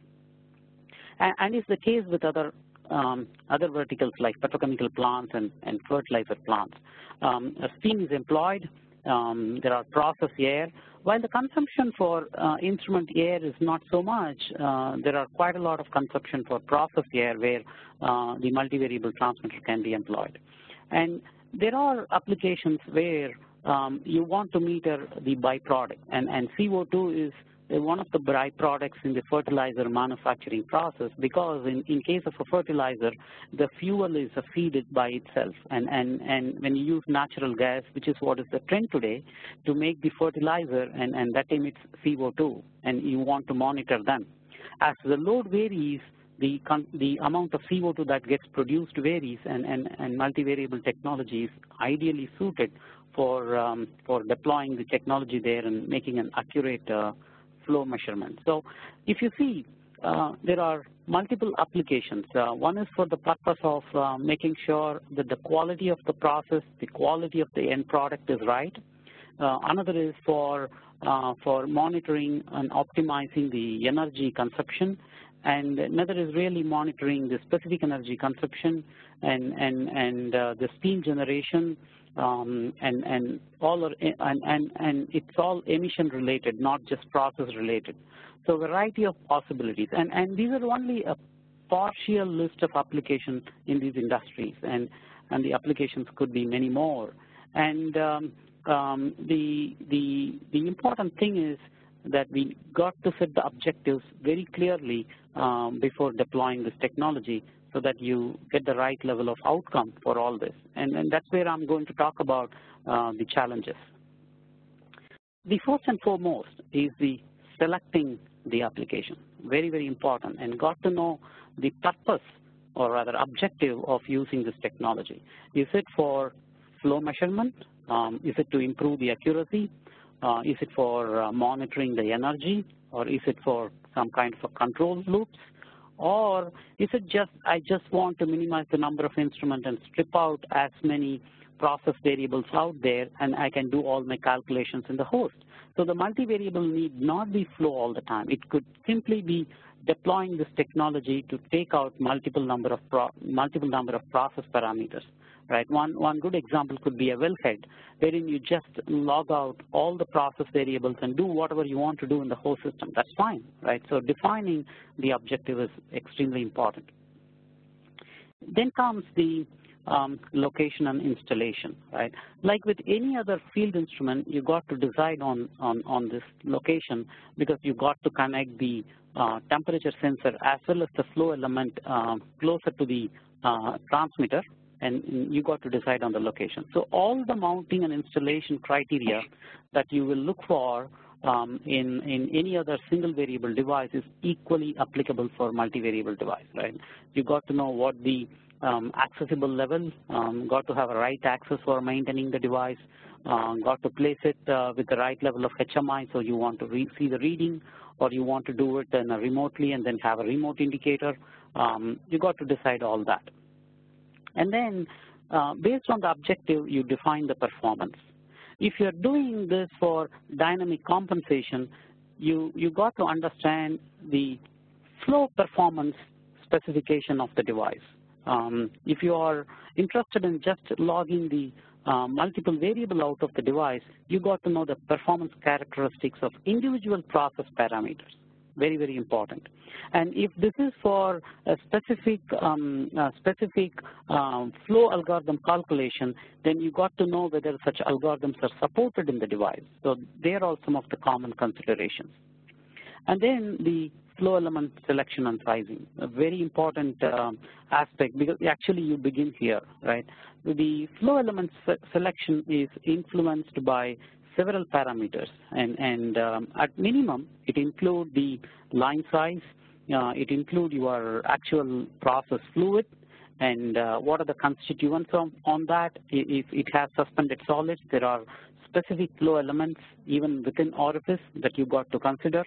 And, and it's the case with other um, other verticals like petrochemical plants and, and fertilizer plants. Um, steam is employed, um, there are process air. While the consumption for uh, instrument air is not so much, uh, there are quite a lot of consumption for process air where uh, the multivariable transmitter can be employed. And there are applications where um, you want to meter the byproduct, and, and C O two is one of the byproducts in the fertilizer manufacturing process, because in, in case of a fertilizer, the fuel is feeded by itself, and, and, and when you use natural gas, which is what is the trend today, to make the fertilizer, and, and that emits C O two, and you want to monitor them. As the load varies, the, the amount of C O two that gets produced varies, and, and, and multivariable technology is ideally suited for, um, for deploying the technology there and making an accurate uh, flow measurement. So if you see, uh, there are multiple applications. Uh, one is for the purpose of uh, making sure that the quality of the process, the quality of the end product is right. Uh, another is for uh, for monitoring and optimizing the energy consumption, and another is really monitoring the specific energy consumption and and and uh, the steam generation, um, and and all are, and and and it's all emission related, not just process related. So variety of possibilities, and and these are only a partial list of applications in these industries, and and the applications could be many more. And um, Um, the, the, the important thing is that we got to set the objectives very clearly um, before deploying this technology so that you get the right level of outcome for all this. And, and that's where I'm going to talk about uh, the challenges. The first and foremost is the selecting the application, very, very important, and got to know the purpose or rather objective of using this technology. Is it for flow measurement? Um, is it to improve the accuracy? Uh, is it for uh, monitoring the energy, or is it for some kind of a control loops, or is it just I just want to minimize the number of instruments and strip out as many process variables out there, and I can do all my calculations in the host? So the multivariable need not be flow all the time. It could simply be deploying this technology to take out multiple number of pro multiple number of process parameters. Right. One one good example could be a wellhead, wherein you just log out all the process variables and do whatever you want to do in the whole system. That's fine, right? So defining the objective is extremely important. Then comes the um, location and installation, right? Like with any other field instrument, you got to decide on on on this location, because you got to connect the uh, temperature sensor as well as the flow element uh, closer to the uh, transmitter. And you got to decide on the location. So all the mounting and installation criteria that you will look for um, in, in any other single variable device is equally applicable for multivariable device, right? You got to know what the um, accessible level, um, got to have a right access for maintaining the device, um, got to place it uh, with the right level of H M I, so you want to re see the reading, or you want to do it in a remotely and then have a remote indicator. Um, you got to decide all that. And then uh, based on the objective, you define the performance. If you're doing this for dynamic compensation, you, you got to understand the flow performance specification of the device. Um, if you are interested in just logging the uh, multiple variable out of the device, you got to know the performance characteristics of individual process parameters. Very, very important. And if this is for a specific um, a specific um, flow algorithm calculation, then you got to know whether such algorithms are supported in the device. So there are some of the common considerations. And then the flow element selection and sizing, a very important um, aspect, because actually you begin here, right? The flow element se selection is influenced by several parameters, and, and um, at minimum it includes the line size, uh, it includes your actual process fluid, and uh, what are the constituents on, on that. If it has suspended solids, there are specific flow elements even within orifice that you got to consider.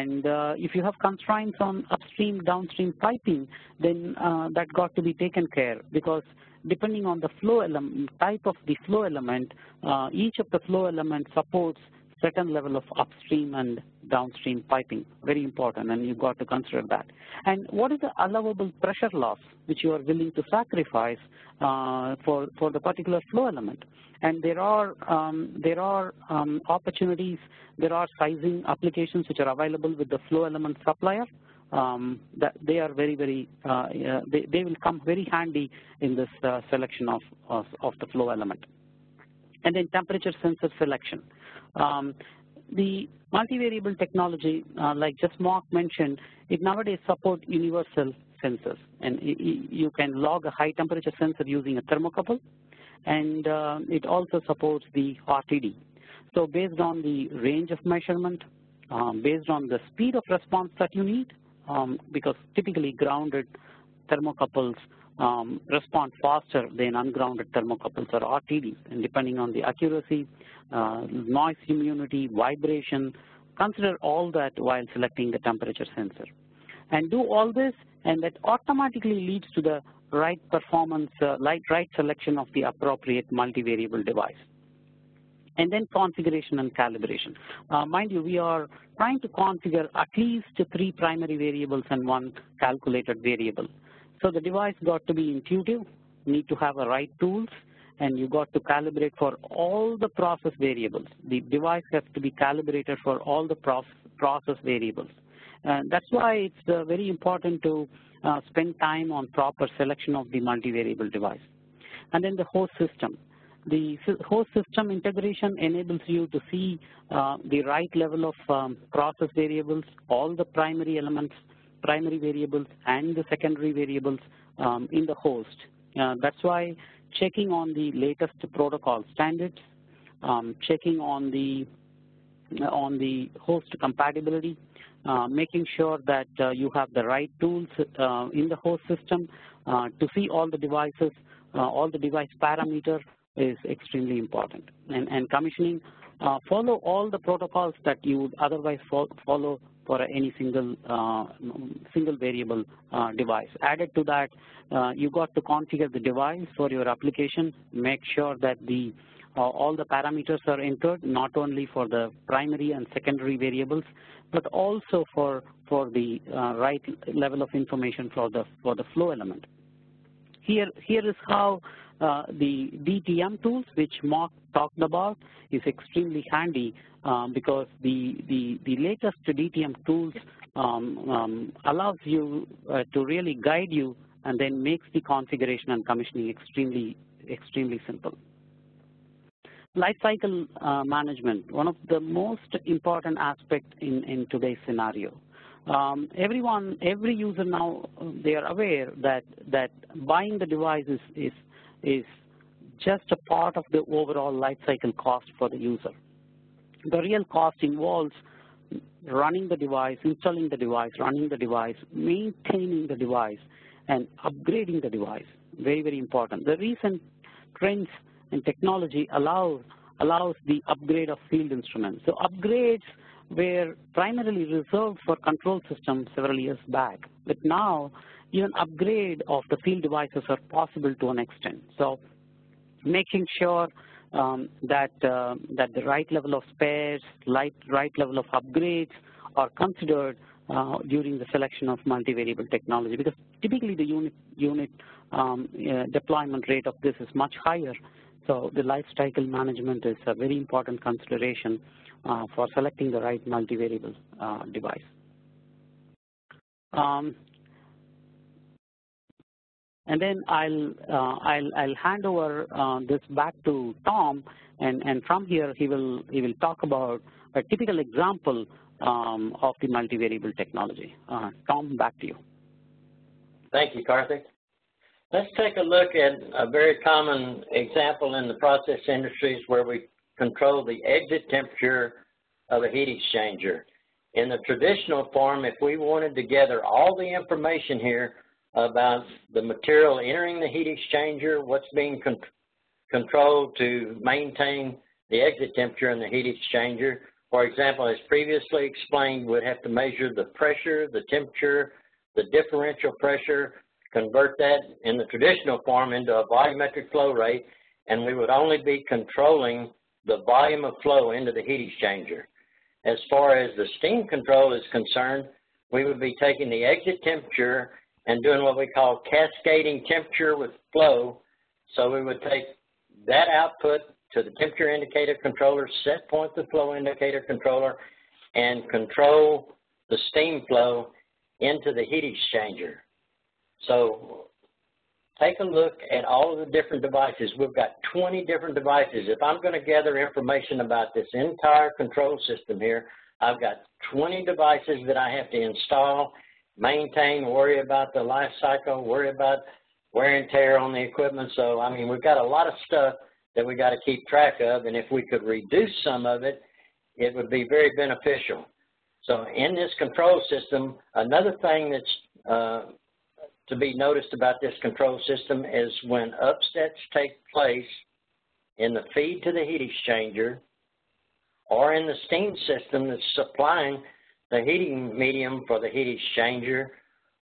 And uh, if you have constraints on upstream, downstream piping, then uh, that got to be taken care, because depending on the flow element, type of the flow element, uh, each of the flow element supports certain level of upstream and downstream piping, very important, and you've got to consider that. And what is the allowable pressure loss which you are willing to sacrifice uh, for, for the particular flow element? And there are, um, there are um, opportunities, there are sizing applications which are available with the flow element supplier. Um, that they are very, very, uh, they, they will come very handy in this uh, selection of, of, of the flow element. And then temperature sensor selection. Um, the multivariable technology, uh, like just Mark mentioned, it nowadays supports universal sensors. And you can log a high temperature sensor using a thermocouple, and uh, it also supports the R T D. So based on the range of measurement, um, based on the speed of response that you need, Um, because typically grounded thermocouples um, respond faster than ungrounded thermocouples or R T Ds, and depending on the accuracy, uh, noise immunity, vibration, consider all that while selecting the temperature sensor. and do all this, and that automatically leads to the right performance, uh, right, right selection of the appropriate multivariable device. And then configuration and calibration. Uh, mind you, we are trying to configure at least three primary variables and one calculated variable. So the device got to be intuitive, need to have the right tools, and you got to calibrate for all the process variables. The device has to be calibrated for all the process, process variables. And that's why it's uh, very important to uh, spend time on proper selection of the multivariable device. And then the host system. The host system integration enables you to see uh, the right level of um, process variables, all the primary elements, primary variables, and the secondary variables um, in the host. Uh, that's why checking on the latest protocol standards, um, checking on the on the host compatibility, uh, making sure that uh, you have the right tools uh, in the host system uh, to see all the devices, uh, all the device parameters, is extremely important. And, and commissioning, uh, follow all the protocols that you would otherwise fo follow for any single uh, single variable uh, device. Added to that, uh, you got to configure the device for your application, make sure that the uh, all the parameters are entered, not only for the primary and secondary variables, but also for for the uh, right level of information for the for the flow element. Here here is how Uh, the D T M tools, which Mark talked about, is extremely handy um, because the, the, the latest D T M tools um, um, allows you uh, to really guide you, and then makes the configuration and commissioning extremely, extremely simple. Lifecycle uh, management, one of the most important aspects in, in today's scenario. Um, everyone, every user now, they are aware that, that buying the device is, is is just a part of the overall life cycle cost for the user. The real cost involves running the device, installing the device, running the device, maintaining the device, and upgrading the device. Very, very important. The recent trends in technology allow, allows the upgrade of field instruments. So upgrades were primarily reserved for control systems several years back, but now even upgrade of the field devices are possible to an extent. So making sure um, that, uh, that the right level of spares, right, right level of upgrades are considered uh, during the selection of multivariable technology, because typically the unit, unit um, uh, deployment rate of this is much higher. So the lifecycle management is a very important consideration uh, for selecting the right multivariable uh, device. Um, And then I'll uh, I'll I'll hand over uh, this back to Tom, and and from here he will he will talk about a typical example um, of the multivariable technology. Uh, Tom, back to you. Thank you, Karthik. Let's take a look at a very common example in the process industries where we control the exit temperature of a heat exchanger. In the traditional form, if we wanted to gather all the information here about the material entering the heat exchanger, what's being con controlled to maintain the exit temperature in the heat exchanger. For example, as previously explained, we'd have to measure the pressure, the temperature, the differential pressure, convert that in the traditional form into a volumetric flow rate, and we would only be controlling the volume of flow into the heat exchanger. As far as the steam control is concerned, we would be taking the exit temperature and doing what we call cascading temperature with flow. So we would take that output to the temperature indicator controller, set point the flow indicator controller, and control the steam flow into the heat exchanger. So take a look at all of the different devices. We've got twenty different devices. If I'm going to gather information about this entire control system here, I've got twenty devices that I have to install, maintain, worry about the life cycle, worry about wear and tear on the equipment. So, I mean, we've got a lot of stuff that we got to keep track of, and if we could reduce some of it, it would be very beneficial. So in this control system, another thing that's uh, to be noticed about this control system is when upsets take place in the feed to the heat exchanger or in the steam system that's supplying the heating medium for the heat exchanger.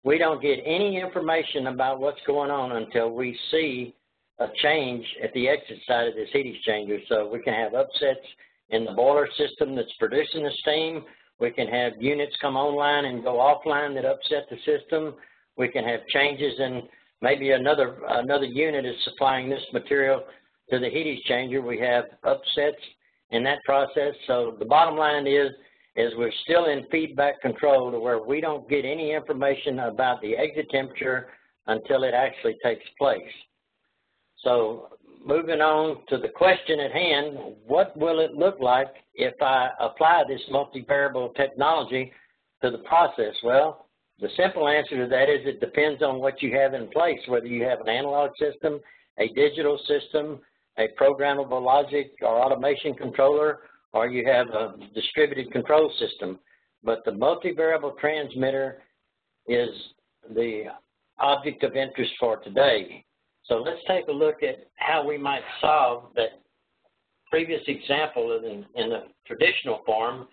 We don't get any information about what's going on until we see a change at the exit side of this heat exchanger. So we can have upsets in the boiler system that's producing the steam. We can have units come online and go offline that upset the system. We can have changes in maybe another, another unit is supplying this material to the heat exchanger. We have upsets in that process. So the bottom line is, is we're still in feedback control to where we don't get any information about the exit temperature until it actually takes place. So moving on to the question at hand, what will it look like if I apply this multivariable technology to the process? Well, the simple answer to that is it depends on what you have in place, whether you have an analog system, a digital system, a programmable logic or automation controller, or you have a distributed control system. But the multivariable transmitter is the object of interest for today. So let's take a look at how we might solve that previous example in, in the traditional form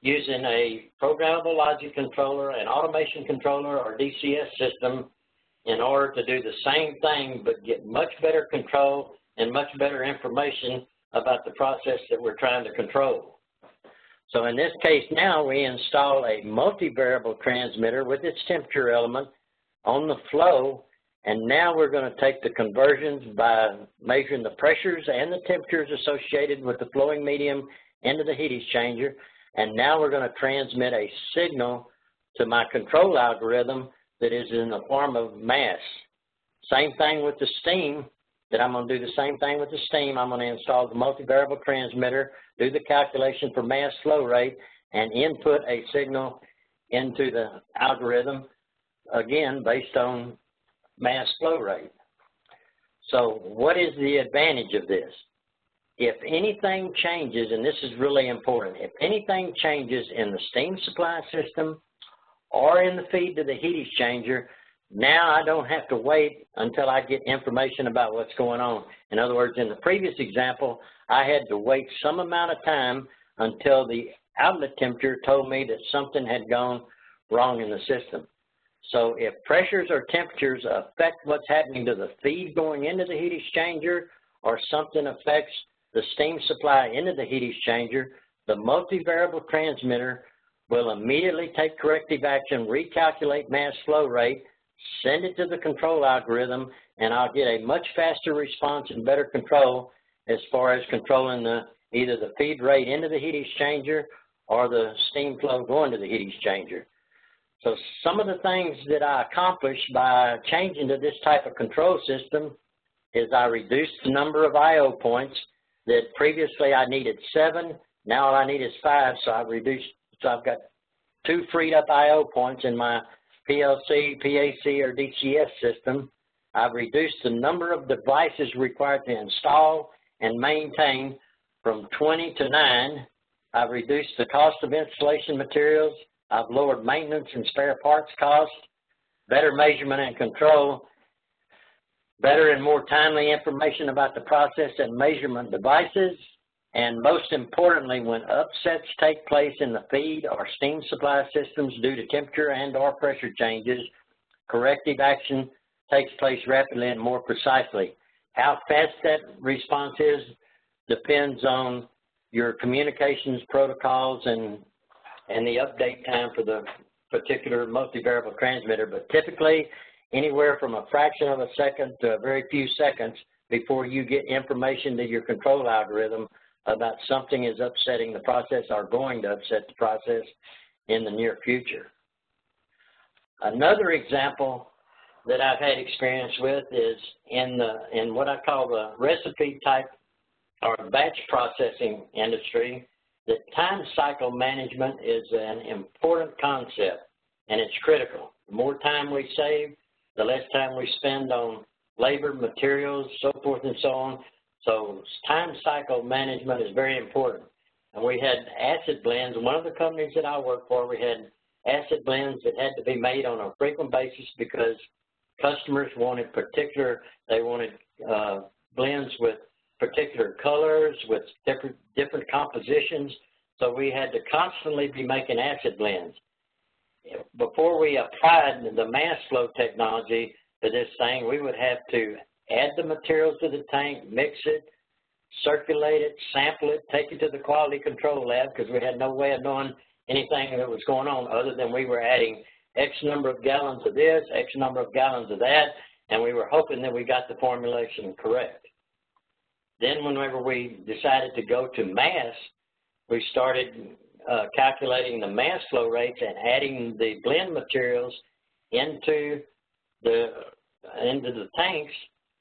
using a programmable logic controller, an automation controller, or D C S system in order to do the same thing but get much better control and much better information about the process that we're trying to control. So in this case now, we install a multivariable transmitter with its temperature element on the flow, and now we're going to take the conversions by measuring the pressures and the temperatures associated with the flowing medium into the heat exchanger, and now we're going to transmit a signal to my control algorithm that is in the form of mass. Same thing with the steam. That I'm going to do the same thing with the steam. I'm going to install the multivariable transmitter, do the calculation for mass flow rate, and input a signal into the algorithm, again, based on mass flow rate. So what is the advantage of this? If anything changes, and this is really important, if anything changes in the steam supply system or in the feed to the heat exchanger, now I don't have to wait until I get information about what's going on. In other words, in the previous example, I had to wait some amount of time until the outlet temperature told me that something had gone wrong in the system. So if pressures or temperatures affect what's happening to the feed going into the heat exchanger, or something affects the steam supply into the heat exchanger, the multivariable transmitter will immediately take corrective action, recalculate mass flow rate, send it to the control algorithm, and I'll get a much faster response and better control as far as controlling the, either the feed rate into the heat exchanger or the steam flow going to the heat exchanger. So some of the things that I accomplished by changing to this type of control system is I reduced the number of I O points that previously I needed seven, now all I need is five, so I've reduced, so I've got two freed up I O points in my P L C, P A C, or D C S system. I've reduced the number of devices required to install and maintain from twenty to nine. I've reduced the cost of installation materials. I've lowered maintenance and spare parts costs, better measurement and control, better and more timely information about the process and measurement devices, and most importantly, when upsets take place in the feed or steam supply systems due to temperature and or pressure changes, corrective action takes place rapidly and more precisely. How fast that response is depends on your communications protocols and, and the update time for the particular multivariable transmitter, but typically anywhere from a fraction of a second to a very few seconds before you get information to your control algorithm about something is upsetting the process or going to upset the process in the near future. Another example that I've had experience with is in, the, in what I call the recipe type or batch processing industry, that time cycle management is an important concept, and it's critical. The more time we save, the less time we spend on labor, materials, so forth and so on. So time cycle management is very important. And we had acid blends. One of the companies that I worked for, we had acid blends that had to be made on a frequent basis because customers wanted particular, they wanted uh, blends with particular colors, with different, different compositions. so we had to constantly be making acid blends. Before we applied the mass flow technology to this thing, we would have to add the material to the tank, mix it, circulate it, sample it, take it to the quality control lab, because we had no way of knowing anything that was going on other than we were adding X number of gallons of this, X number of gallons of that, and we were hoping that we got the formulation correct. Then whenever we decided to go to mass, we started uh, calculating the mass flow rates and adding the blend materials into the, into the tanks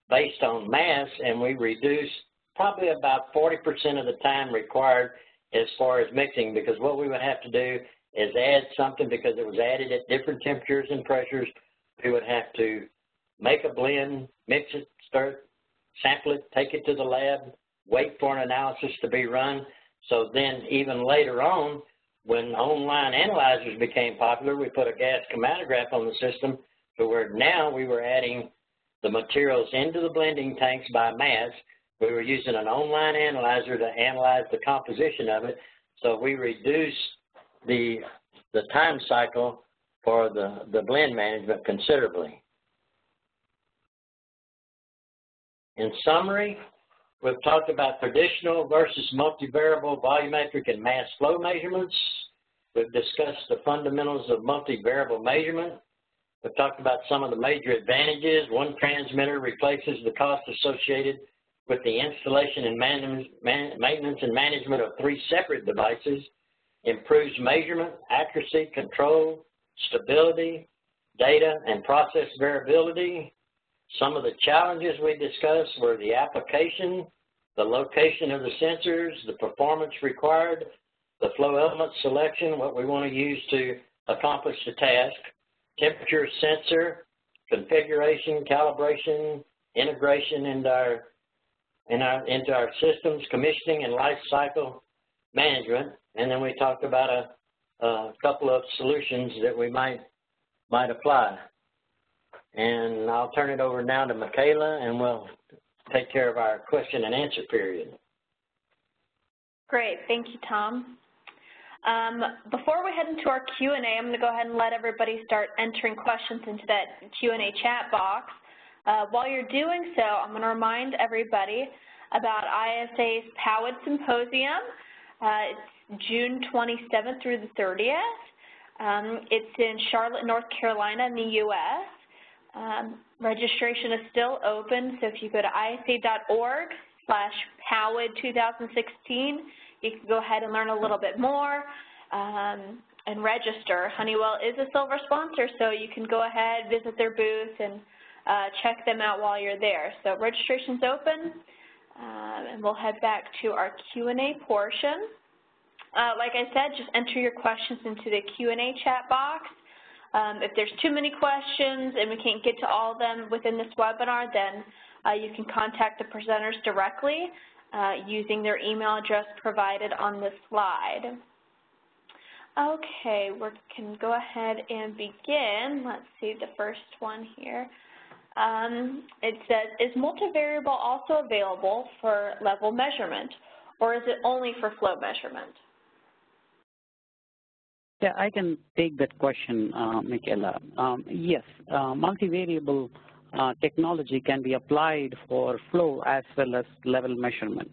based on mass, and we reduced probably about forty percent of the time required as far as mixing, because what we would have to do is add something because it was added at different temperatures and pressures. We would have to make a blend, mix it, stir, sample it, take it to the lab, wait for an analysis to be run. So then even later on, when online analyzers became popular, we put a gas chromatograph on the system to where now we were adding the materials into the blending tanks by mass. We were using an online analyzer to analyze the composition of it, so we reduced the, the time cycle for the, the blend management considerably. In summary, we've talked about traditional versus multivariable volumetric and mass flow measurements. We've discussed the fundamentals of multivariable measurement. We've talked about some of the major advantages. One transmitter replaces the cost associated with the installation and man, man, maintenance and management of three separate devices, improves measurement, accuracy, control, stability, data, and process variability. Some of the challenges we discussed were the application, the location of the sensors, the performance required, the flow element selection, what we want to use to accomplish the task, temperature sensor, configuration, calibration, integration into our, in our, into our systems, commissioning and life cycle management. And then we talked about a, a couple of solutions that we might, might apply. And I'll turn it over now to Michaela, and we'll take care of our question and answer period. Great. Thank you, Tom. Um, before we head into our Q and A, I'm going to go ahead and let everybody start entering questions into that Q and A chat box. Uh, while you're doing so, I'm going to remind everybody about I S A's POWID Symposium. Uh, it's June twenty-seventh through the thirtieth. Um, it's in Charlotte, North Carolina in the U S Um, registration is still open, so if you go to I S A dot org slash POWID twenty sixteen, you can go ahead and learn a little bit more um, and register. Honeywell is a silver sponsor, so you can go ahead, visit their booth, and uh, check them out while you're there. So registration's open, um, and we'll head back to our Q and A portion. Uh, like I said, just enter your questions into the Q and A chat box. Um, if there's too many questions and we can't get to all of them within this webinar, then uh, you can contact the presenters directly uh, using their email address provided on this slide. Okay, we can go ahead and begin. Let's see the first one here. Um, it says, is multivariable also available for level measurement, or is it only for flow measurement? Yeah, I can take that question, uh, Michaela. Um, yes, uh, multivariable uh, technology can be applied for flow as well as level measurement.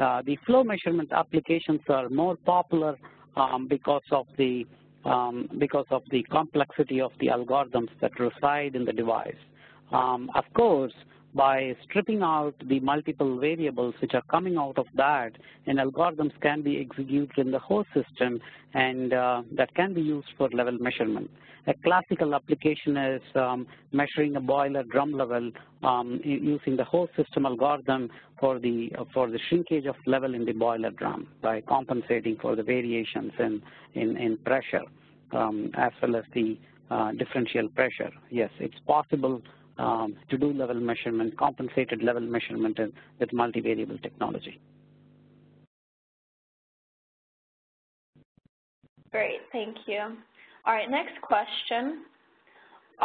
Uh, the flow measurement applications are more popular um, because of the um, because of the complexity of the algorithms that reside in the device. Um, of course, by stripping out the multiple variables which are coming out of that, and algorithms can be executed in the whole system, and uh, that can be used for level measurement. A classical application is um, measuring a boiler drum level um, using the whole system algorithm for the uh, for the shrinkage of level in the boiler drum by compensating for the variations in in, in pressure um, as well as the uh, differential pressure. Yes, it's possible Um, to do level measurement, compensated level measurement with multivariable technology. Great, thank you. All right, next question.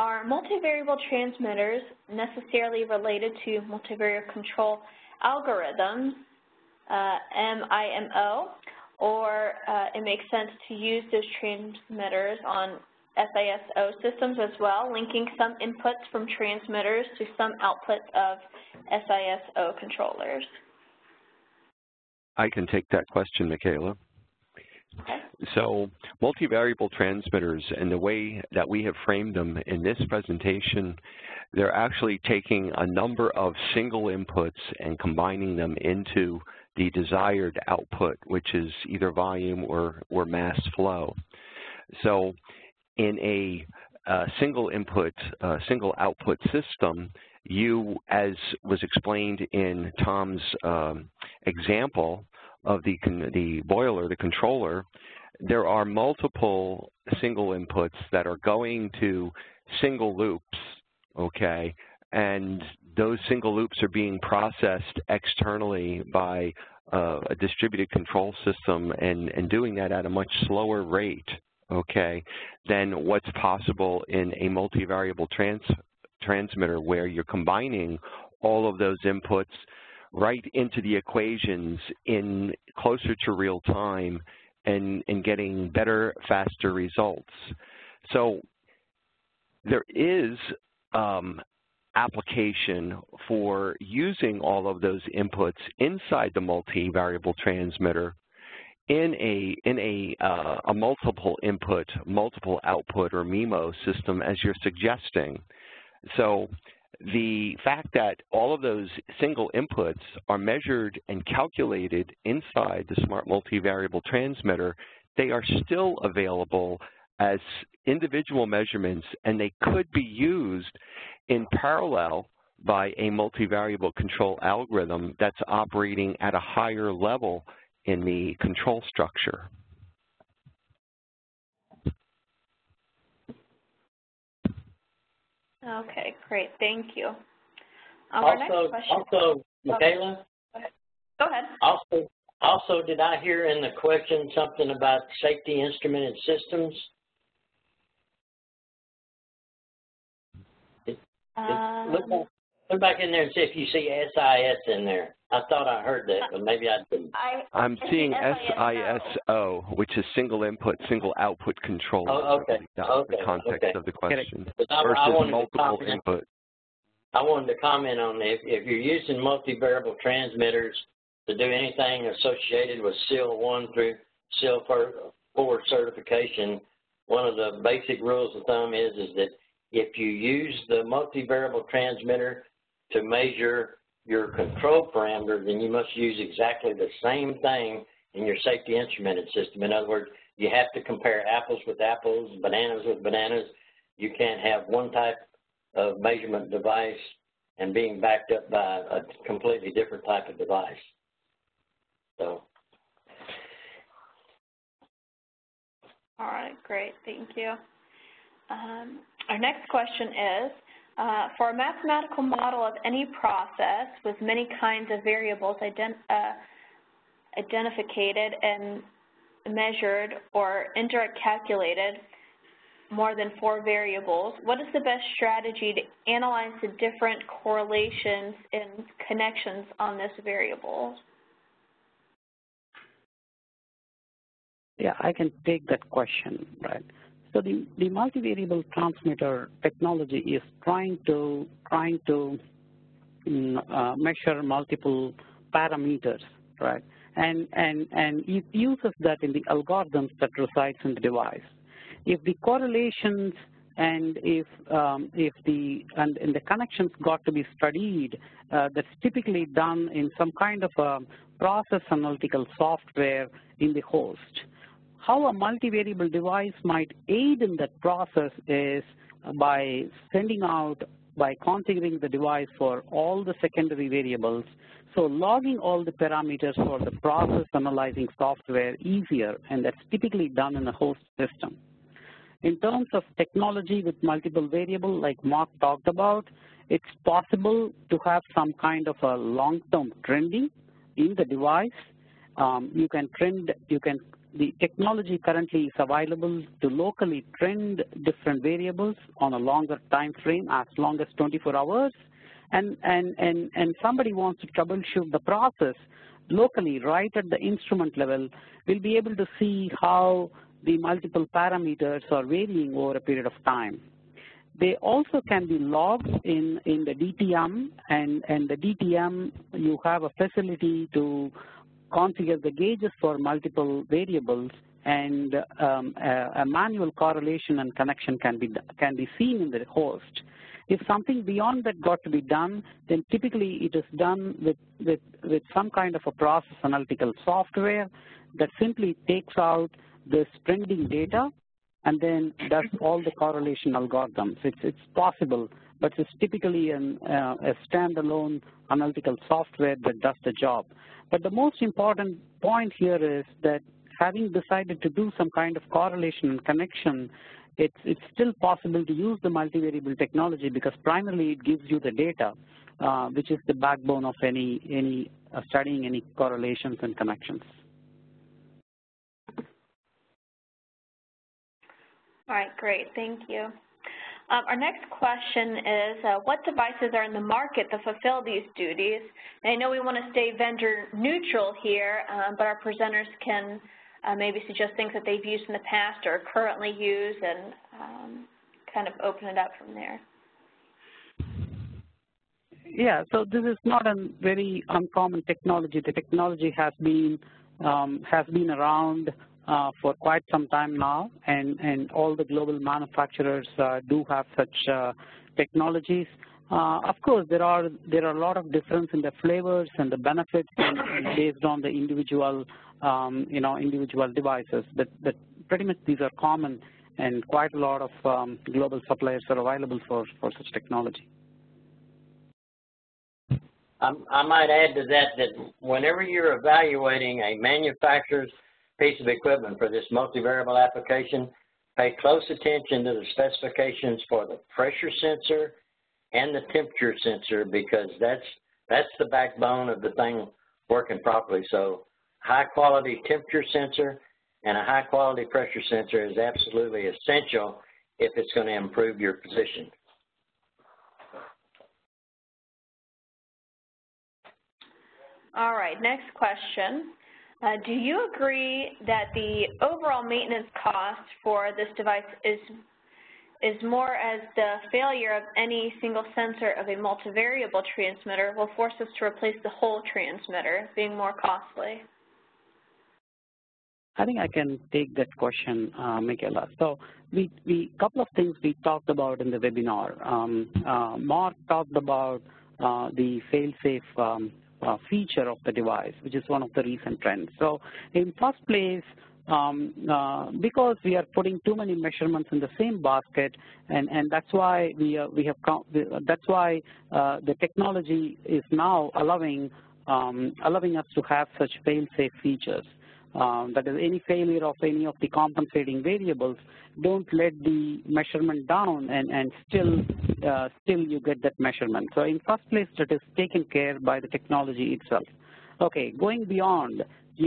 Are multivariable transmitters necessarily related to multivariable control algorithms, uh, M I M O, or uh, it makes sense to use those transmitters on S I S O systems as well, linking some inputs from transmitters to some outputs of S I S O controllers. I can take that question, Michaela. Okay. So multivariable transmitters, and the way that we have framed them in this presentation, they're actually taking a number of single inputs and combining them into the desired output, which is either volume or, or mass flow. So in a uh, single input, uh, single output system, you, as was explained in Tom's um, example of the, the boiler, the controller, there are multiple single inputs that are going to single loops, okay? And those single loops are being processed externally by uh, a distributed control system and, and doing that at a much slower rate, okay, than what's possible in a multivariable trans transmitter where you're combining all of those inputs right into the equations in closer to real time and, and getting better, faster results. So there is um, application for using all of those inputs inside the multivariable transmitter in a in a, uh, a multiple input, multiple output or M I M O system as you're suggesting. So the fact that all of those single inputs are measured and calculated inside the smart multivariable transmitter, they are still available as individual measurements, and they could be used in parallel by a multivariable control algorithm that's operating at a higher level in the control structure. Okay, great. Thank you. Um, also, also, Michaela? Okay. Go ahead. Also, also, did I hear in the question something about safety instrumented systems? Um, look, look back in there and see if you see S I S in there. I thought I heard that, but maybe I didn't. I, I'm seeing S I S O, which is single input, single output control. Oh, okay. That's okay. The context okay. of the question versus I, I multiple input. I wanted to comment on if, if you're using multivariable transmitters to do anything associated with S I L one through S I L four certification, one of the basic rules of thumb is, is that if you use the multivariable transmitter to measure your control parameter, then you must use exactly the same thing in your safety instrumented system. In other words, you have to compare apples with apples, bananas with bananas. You can't have one type of measurement device and being backed up by a completely different type of device. So. All right, great, thank you. Um, our next question is, Uh, for a mathematical model of any process with many kinds of variables ident uh, identified and measured or indirect calculated, more than four variables, what is the best strategy to analyze the different correlations and connections on this variable? Yeah, I can take that question, right? So the, the multivariable transmitter technology is trying to trying to uh, measure multiple parameters, right? And and and it uses that in the algorithms that resides in the device. If the correlations and if um, if the and, and the connections got to be studied, uh, that's typically done in some kind of a process analytical software in the host. How a multivariable device might aid in that process is by sending out, by configuring the device for all the secondary variables, so logging all the parameters for the process analyzing software easier, and that's typically done in a host system. In terms of technology with multiple variable, like Mark talked about, it's possible to have some kind of a long-term trending in the device. Um, you can trend, you can The technology currently is available to locally trend different variables on a longer time frame, as long as twenty-four hours, and, and, and, and somebody wants to troubleshoot the process, locally right at the instrument level, we'll be able to see how the multiple parameters are varying over a period of time. They also can be logged in, in the D T M, and, and the D T M, you have a facility to configure the gauges for multiple variables, and um, a, a manual correlation and connection can be, can be seen in the host. If something beyond that got to be done, then typically it is done with, with, with some kind of a process analytical software that simply takes out this trending data and then does all the correlation algorithms. It's, it's possible, but it's typically an, uh, a standalone analytical software that does the job. But the most important point here is that having decided to do some kind of correlation and connection, It's, it's still possible to use the multivariable technology because primarily it gives you the data, uh, which is the backbone of any, any uh, studying any correlations and connections. All right, great, thank you. Um, our next question is, uh, what devices are in the market that fulfill these duties? And I know we want to stay vendor neutral here, um, but our presenters can Uh, maybe suggest things that they've used in the past or currently use, and um, kind of open it up from there. Yeah, so this is not a very uncommon technology. The technology has been um, has been around uh, for quite some time now, and and all the global manufacturers uh, do have such uh, technologies. Uh, of course, there are there are a lot of difference in the flavors and the benefits and, and based on the individual. Um, you know, individual devices, that, that pretty much these are common, and quite a lot of um, global suppliers are available for, for such technology. I, I might add to that that whenever you're evaluating a manufacturer's piece of equipment for this multivariable application, pay close attention to the specifications for the pressure sensor and the temperature sensor, because that's, that's the backbone of the thing working properly. So high-quality temperature sensor and a high-quality pressure sensor is absolutely essential if it's going to improve your position. All right, next question. Uh, do you agree that the overall maintenance cost for this device is, is more as the failure of any single sensor of a multivariable transmitter will force us to replace the whole transmitter, being more costly? I think I can take that question, uh, Michaela. So we, we couple of things we talked about in the webinar. Um, uh, Mark talked about uh, the fail-safe um, uh, feature of the device, which is one of the recent trends. So in first place, um, uh, because we are putting too many measurements in the same basket, and, and that's why we uh, we have that's why uh, the technology is now allowing um, allowing us to have such fail-safe features. Um, that is, any failure of any of the compensating variables, don't let the measurement down, and, and still uh, still you get that measurement. So in first place, that is taken care by the technology itself. Okay, going beyond,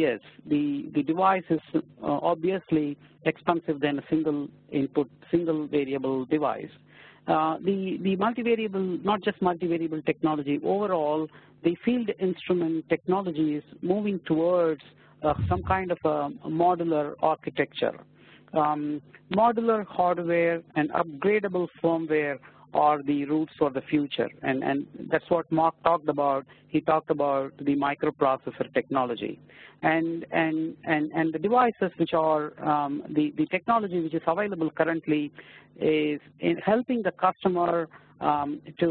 yes, the, the device is uh, obviously expensive than a single input, single variable device. Uh, the, the multivariable, not just multivariable technology, overall, the field instrument technology is moving towards Uh, some kind of a modular architecture. Um, modular hardware and upgradable firmware are the roots for the future, and, and that's what Mark talked about. He talked about the microprocessor technology. And, and, and, and the devices which are, um, the, the technology which is available currently is in helping the customer um, to,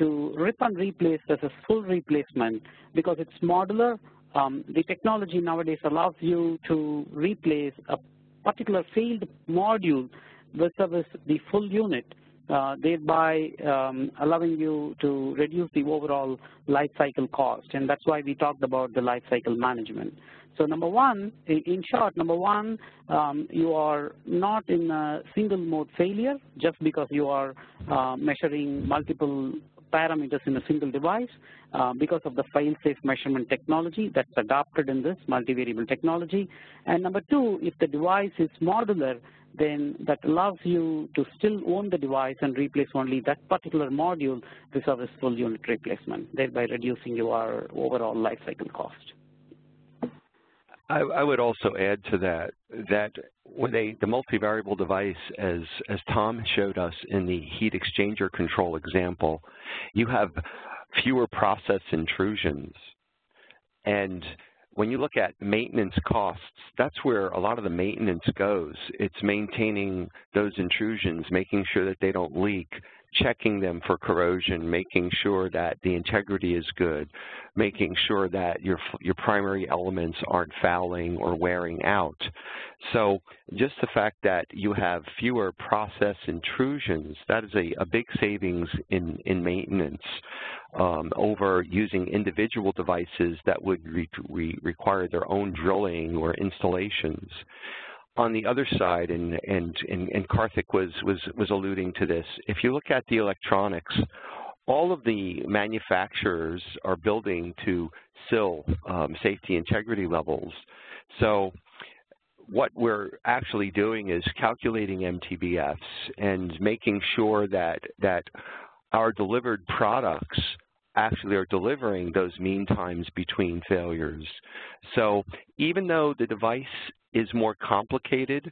to rip and replace as a full replacement because it's modular. Um, the technology nowadays allows you to replace a particular failed module versus the full unit, uh, thereby um, allowing you to reduce the overall life cycle cost, and that's why we talked about the life cycle management. So number one, in short, number one, um, you are not in a single mode failure just because you are uh, measuring multiple parameters in a single device uh, because of the fail-safe measurement technology that's adopted in this multivariable technology. And number two, if the device is modular, then that allows you to still own the device and replace only that particular module with a full unit replacement, thereby reducing your overall life cycle cost. I, I would also add to that that when they, the multivariable device, as, as Tom showed us in the heat exchanger control example, you have fewer process intrusions. And when you look at maintenance costs, that's where a lot of the maintenance goes. It's maintaining those intrusions, making sure that they don't leak, checking them for corrosion, making sure that the integrity is good, making sure that your, your primary elements aren't fouling or wearing out. So just the fact that you have fewer process intrusions, that is a, a big savings in, in maintenance um, over using individual devices that would re re require their own drilling or installations. On the other side, and, and, and, and Karthik was, was, was alluding to this, if you look at the electronics, all of the manufacturers are building to S I L, um, safety integrity levels. So what we're actually doing is calculating M T B Fs and making sure that, that our delivered products actually are delivering those mean times between failures. So even though the device is more complicated,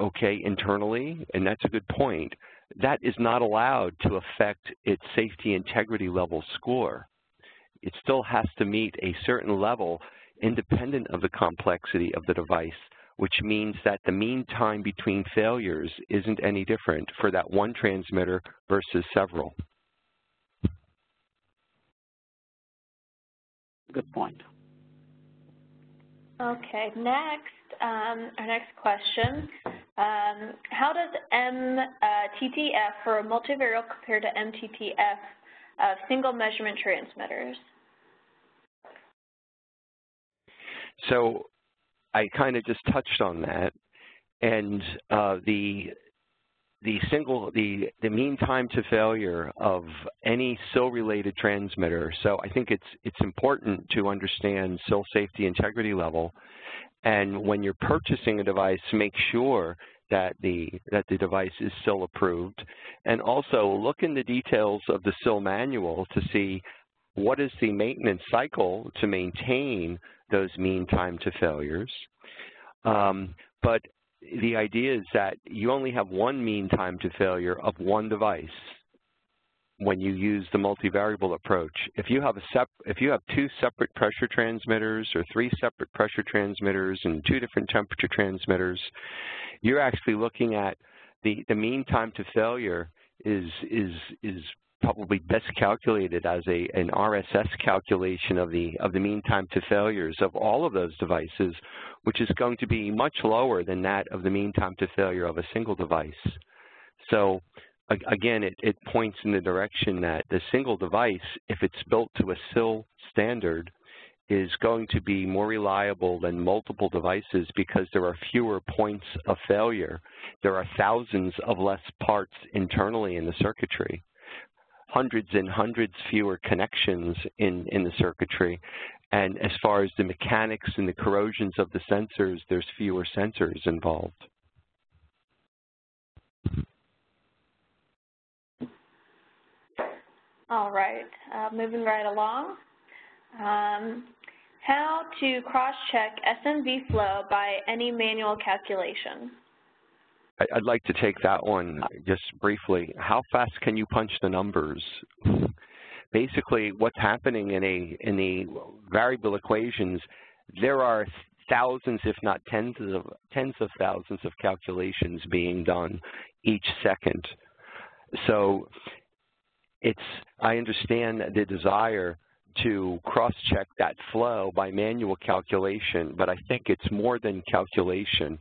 okay, internally, and that's a good point, that is not allowed to affect its safety integrity level score. It still has to meet a certain level independent of the complexity of the device, which means that the mean time between failures isn't any different for that one transmitter versus several. Good point. Okay, next. Um, our next question, um, how does M T T F for a multivariable compare to M T T F of single measurement transmitters? So I kind of just touched on that, and uh, the the single the the mean time to failure of any S I L related transmitter. So I think it's it's important to understand S I L safety integrity level. And when you're purchasing a device, make sure that the, that the device is S I L approved. And also look in the details of the S I L manual to see what is the maintenance cycle to maintain those mean time to failures. Um, but the idea is that you only have one mean time to failure of one device when you use the multivariable approach. If you have a sep if you have two separate pressure transmitters or three separate pressure transmitters and two different temperature transmitters, you're actually looking at the, the mean time to failure is is is probably best calculated as a an R S S calculation of the of the mean time to failures of all of those devices, which is going to be much lower than that of the mean time to failure of a single device. So again, it, it points in the direction that the single device, if it's built to a S I L standard, is going to be more reliable than multiple devices because there are fewer points of failure. There are thousands of less parts internally in the circuitry, hundreds and hundreds fewer connections in, in the circuitry. And as far as the mechanics and the corrosions of the sensors, there's fewer sensors involved. All right, uh, moving right along. Um, how to cross-check S M V flow by any manual calculation? I'd like to take that one just briefly. How fast can you punch the numbers? Basically, what's happening in a in the variable equations, there are thousands, if not tens of tens of thousands of calculations being done each second. So It's, I understand the desire to cross-check that flow by manual calculation, but I think it's more than calculation.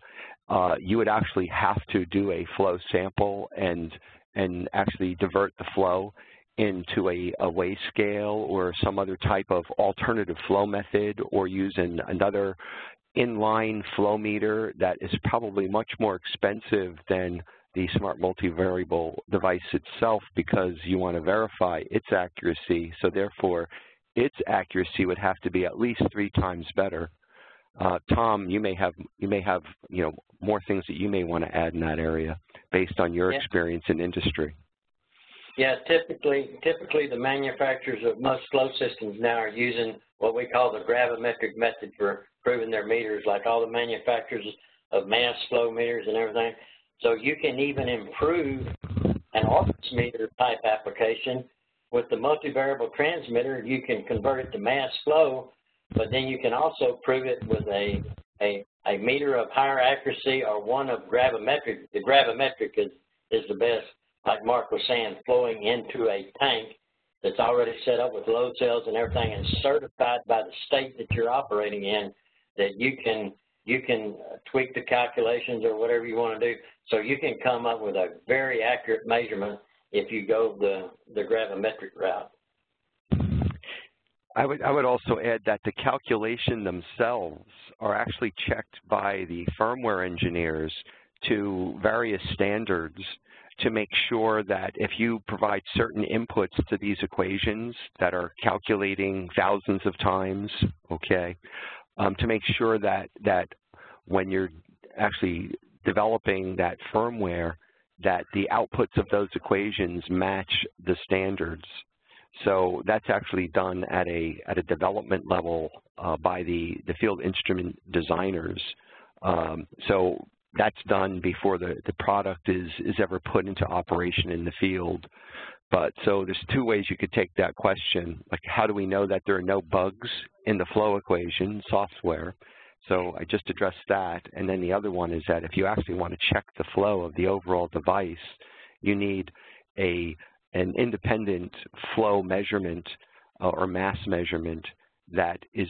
Uh, you would actually have to do a flow sample and, and actually divert the flow into a, a weigh scale or some other type of alternative flow method, or use an, another inline flow meter that is probably much more expensive than the smart multivariable device itself, because you want to verify its accuracy. So therefore, its accuracy would have to be at least three times better. Uh, Tom, you may have you may have you know more things that you may want to add in that area based on your yeah. experience in industry. Yeah, typically, typically the manufacturers of most flow systems now are using what we call the gravimetric method for proving their meters, like all the manufacturers of mass flow meters and everything. So you can even improve an office meter type application with the multivariable transmitter. You can convert it to mass flow, but then you can also prove it with a a, a meter of higher accuracy or one of gravimetric. The gravimetric is is the best. Like Mark was saying, flowing into a tank that's already set up with load cells and everything, and certified by the state that you're operating in, that you can you can tweak the calculations or whatever you want to do. So you can come up with a very accurate measurement if you go the the gravimetric route. I would I would also add that the calculation themselves are actually checked by the firmware engineers to various standards, to make sure that if you provide certain inputs to these equations that are calculating thousands of times, okay, um, to make sure that, that when you're actually developing that firmware, that the outputs of those equations match the standards. So that's actually done at a, at a development level uh, by the, the field instrument designers. Um, so that's done before the, the product is, is ever put into operation in the field. But so there's two ways you could take that question. Like, how do we know that there are no bugs in the flow equation software? So I just addressed that. And then the other one is that if you actually want to check the flow of the overall device, you need a, an independent flow measurement uh, or mass measurement that is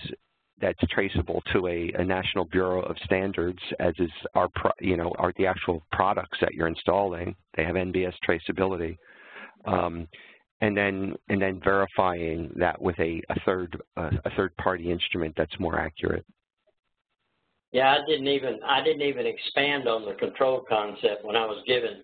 that's traceable to a, a National Bureau of Standards, as is our, pro, you know, are the actual products that you're installing. They have N B S traceability, um, and then and then verifying that with a, a third uh, a third party instrument that's more accurate. Yeah, I didn't even I didn't even expand on the control concept when I was given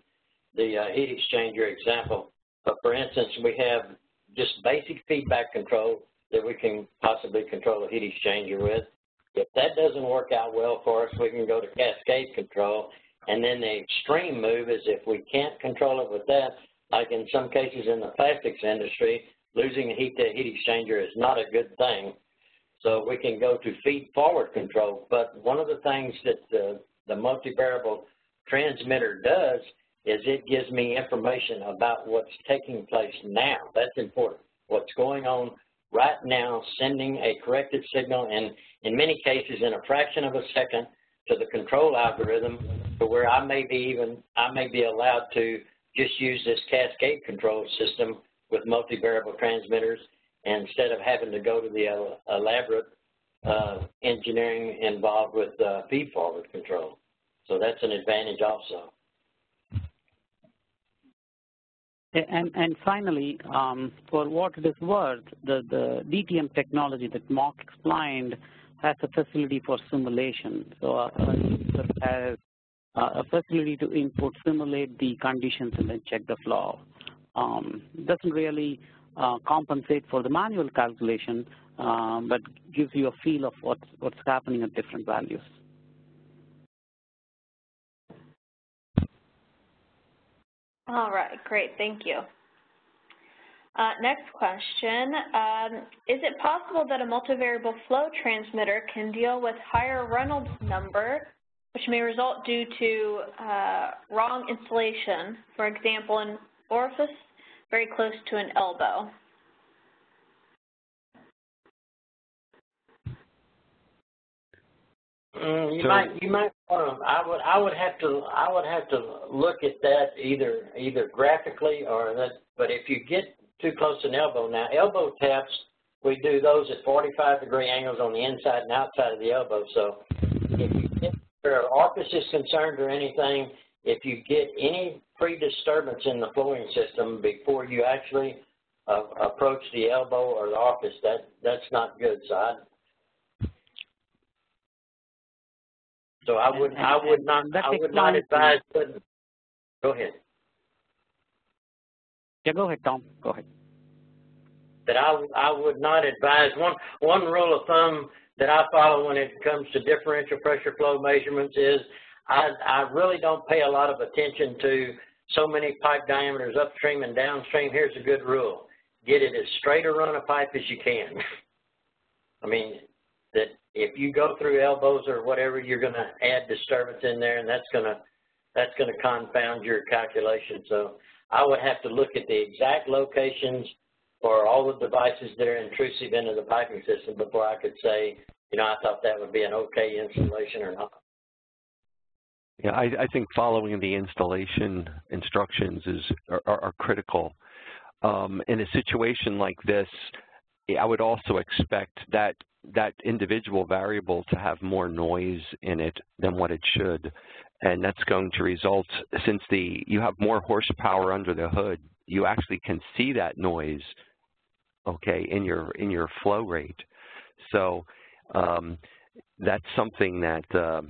the uh, heat exchanger example. But for instance, we have just basic feedback control that we can possibly control a heat exchanger with. If that doesn't work out well for us, we can go to cascade control. And then the extreme move is if we can't control it with that, like in some cases in the plastics industry, losing heat to a heat exchanger is not a good thing. So we can go to feed forward control. But one of the things that the, the multivariable transmitter does is it gives me information about what's taking place now. That's important. What's going on right now, sending a corrected signal, and in many cases in a fraction of a second, to the control algorithm, to where I may be even I may be allowed to just use this cascade control system with multivariable transmitters instead of having to go to the elaborate uh, engineering involved with uh, feed forward control. So that's an advantage also. And, and finally, um, for what it is worth, the, the D T M technology that Mark explained has a facility for simulation. So a user has a facility to input, simulate the conditions, and then check the flow. Um, doesn't really uh, compensate for the manual calculation, um, but gives you a feel of what's, what's happening at different values. All right, great, thank you. Uh, next question, um, is it possible that a multivariable flow transmitter can deal with higher Reynolds number, which may result due to uh, wrong installation, for example, an orifice very close to an elbow? Um, you so, might, you might. Um, I would, I would have to, I would have to look at that either, either graphically or that. But if you get too close to an elbow, now elbow taps, we do those at forty-five degree angles on the inside and outside of the elbow. So, if you get where an orifice is concerned or anything, if you get any pre-disturbance in the flowing system before you actually uh, approach the elbow or the orifice, that that's not good. So I'd, So I would and, and, I would not I would not advise. But go ahead. Yeah, go ahead, Tom. Go ahead. That I I would not advise. One one rule of thumb that I follow when it comes to differential pressure flow measurements is I I really don't pay a lot of attention to so many pipe diameters upstream and downstream, here's a good rule. Get it as straight a run a pipe as you can. I mean, that if you go through elbows or whatever, you're going to add disturbance in there, and that's going to that's going to confound your calculation. So I would have to look at the exact locations for all the devices that are intrusive into the piping system before I could say, you know, I thought that would be an okay installation or not. Yeah, I, I think following the installation instructions is are, are critical. Um, in a situation like this, I would also expect that that individual variable to have more noise in it than what it should, and that's going to result, since the you have more horsepower under the hood, you actually can see that noise, okay, in your in your flow rate. So um, that's something that uh,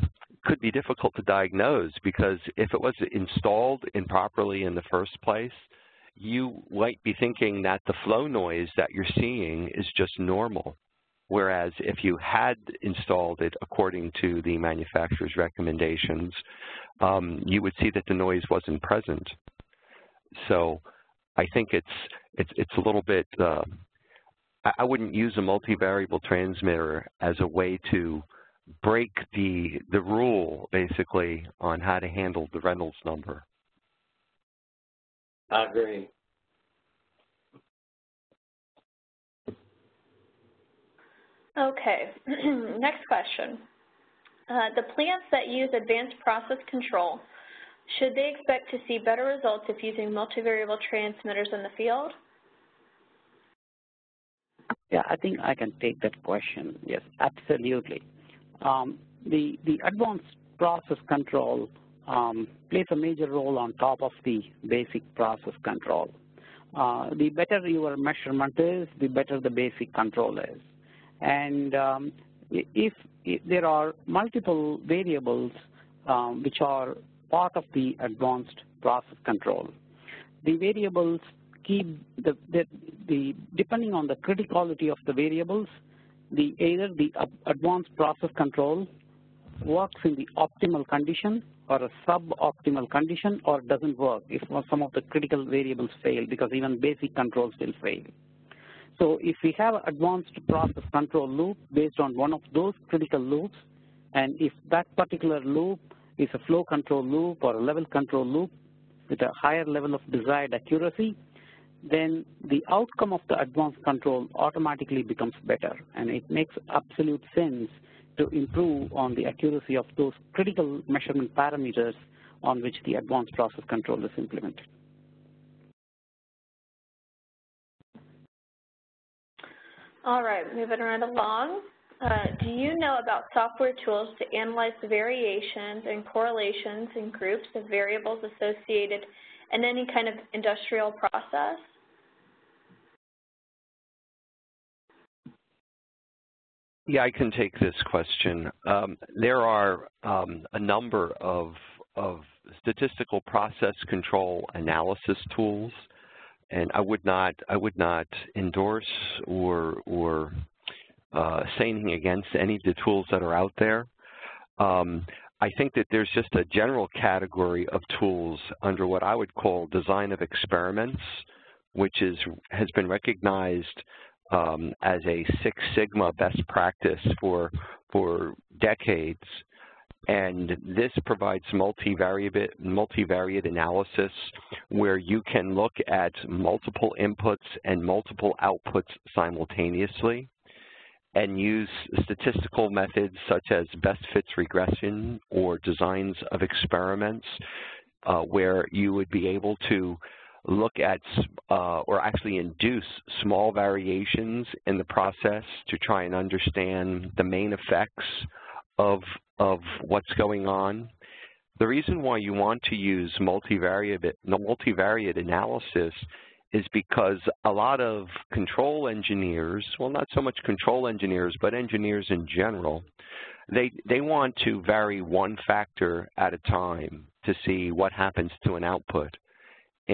could be difficult to diagnose, because if it was installed improperly in the first place, you might be thinking that the flow noise that you're seeing is just normal, whereas if you had installed it according to the manufacturer's recommendations, um, you would see that the noise wasn't present. So I think it's it's it's a little bit. Uh, I wouldn't use a multivariable transmitter as a way to break the the rule, basically, on how to handle the Reynolds number. I agree. Okay, next question. Uh, the plants that use advanced process control, should they expect to see better results if using multivariable transmitters in the field? Yeah, I think I can take that question. Yes, absolutely. Um, the, the advanced process control Um, plays a major role on top of the basic process control. Uh, the better your measurement is, the better the basic control is. And um, if, if there are multiple variables um, which are part of the advanced process control, the variables keep the, the, the depending on the criticality of the variables, the either the advanced process control works in the optimal condition or a suboptimal condition, or doesn't work if some of the critical variables fail, because even basic controls will fail. So if we have advanced process control loop based on one of those critical loops, and if that particular loop is a flow control loop or a level control loop with a higher level of desired accuracy, then the outcome of the advanced control automatically becomes better, and it makes absolute sense to improve on the accuracy of those critical measurement parameters on which the advanced process control is implemented. All right, moving right along. Uh, do you know about software tools to analyze the variations and correlations in groups of variables associated in any kind of industrial process? Yeah, I can take this question. Um, there are um, a number of, of statistical process control analysis tools, and I would not I would not endorse or or uh, say anything against any of the tools that are out there. Um, I think that there's just a general category of tools under what I would call design of experiments, which is has been recognized Um, as a Six Sigma best practice for for decades, and this provides multivariate multivariate analysis where you can look at multiple inputs and multiple outputs simultaneously, and use statistical methods such as best fits regression or designs of experiments, uh, where you would be able to look at uh, or actually induce small variations in the process to try and understand the main effects of, of what's going on. The reason why you want to use multivariate, multivariate analysis is because a lot of control engineers, well, not so much control engineers, but engineers in general, they, they want to vary one factor at a time to see what happens to an output.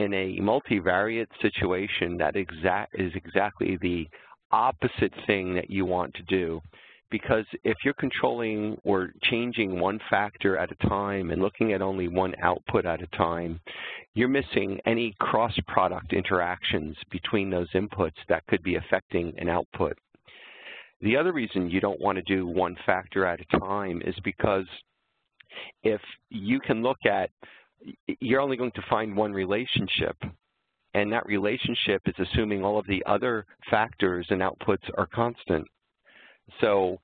In a multivariate situation, that exact is exactly the opposite thing that you want to do, because if you're controlling or changing one factor at a time and looking at only one output at a time, you're missing any cross-product interactions between those inputs that could be affecting an output. The other reason you don't want to do one factor at a time is because if you can look at, you're only going to find one relationship, and that relationship is assuming all of the other factors and outputs are constant. So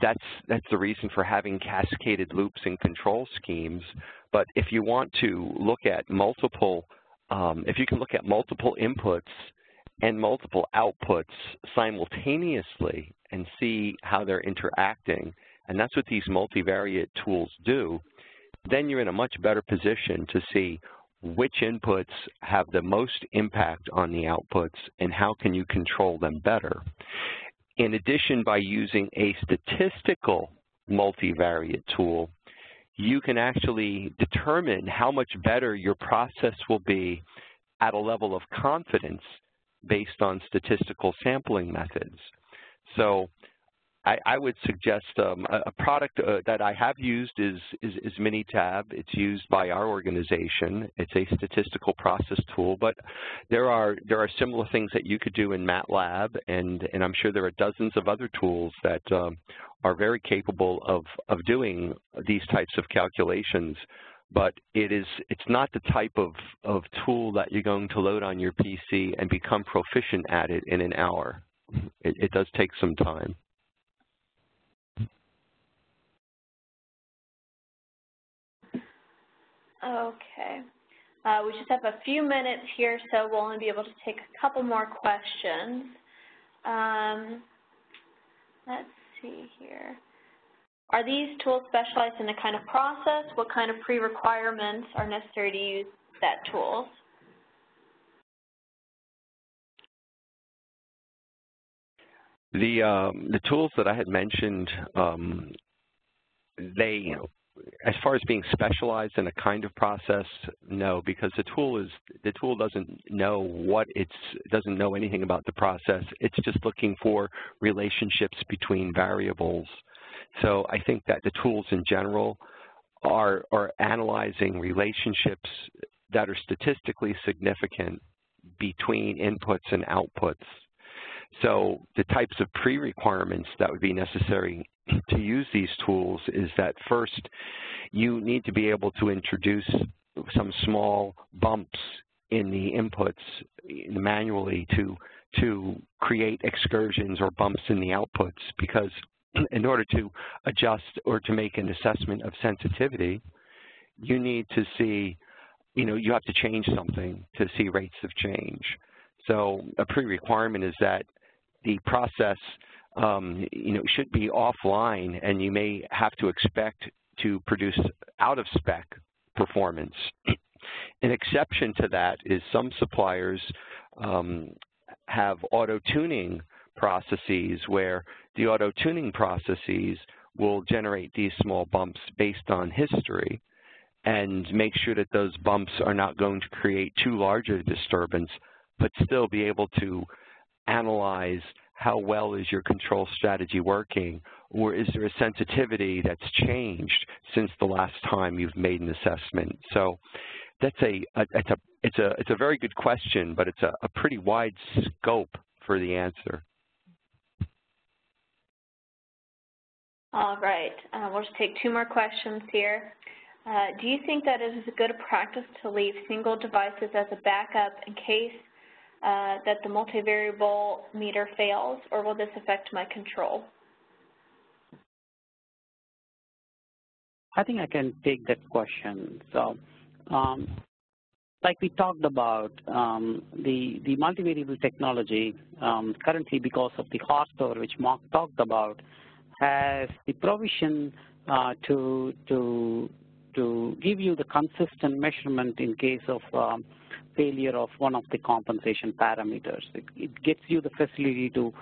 that's, that's the reason for having cascaded loops and control schemes. But if you want to look at multiple, um, if you can look at multiple inputs and multiple outputs simultaneously and see how they're interacting, and that's what these multivariate tools do, then you're in a much better position to see which inputs have the most impact on the outputs and how can you control them better. In addition, by using a statistical multivariate tool, you can actually determine how much better your process will be at a level of confidence based on statistical sampling methods. So I, I would suggest um, a, a product uh, that I have used is, is, is MiniTab. It's used by our organization. It's a statistical process tool, but there are, there are similar things that you could do in MATLAB, and, and I'm sure there are dozens of other tools that um, are very capable of, of doing these types of calculations. But it is, it's not the type of, of tool that you're going to load on your P C and become proficient at it in an hour. It, it does take some time. Okay. Uh, we just have a few minutes here, so we'll only be able to take a couple more questions. Um, let's see here. Are these tools specialized in a kind of process? What kind of pre-requirements are necessary to use that tool? The, um, the tools that I had mentioned, um, they, you know, as far as being specialized in a kind of process, no, because the tool is the tool doesn't know what it's doesn't know anything about the process. It's just looking for relationships between variables. So I think that the tools in general are are analyzing relationships that are statistically significant between inputs and outputs. So the types of pre-requirements that would be necessary to use these tools is that first, you need to be able to introduce some small bumps in the inputs manually to, to create excursions or bumps in the outputs, because in order to adjust or to make an assessment of sensitivity, you need to see, you know, you have to change something to see rates of change. So a pre-requirement is that the process um, you know, should be offline, and you may have to expect to produce out-of-spec performance. An exception to that is some suppliers um, have auto-tuning processes, where the auto-tuning processes will generate these small bumps based on history and make sure that those bumps are not going to create too large a disturbance, but still be able to analyze how well is your control strategy working, or is there a sensitivity that's changed since the last time you've made an assessment? So that's a, a, it's, a it's a it's a very good question, but it's a, a pretty wide scope for the answer. All right, uh, we'll just take two more questions here. Uh, do you think that it is a good practice to leave single devices as a backup in case Uh, that the multivariable meter fails, or will this affect my control? I think I can take that question. So, um, like we talked about, um, the, the multivariable technology um, currently, because of the HART store, which Mark talked about, has the provision uh, to, to, to give you the consistent measurement in case of um, failure of one of the compensation parameters. It, it gets you the facility to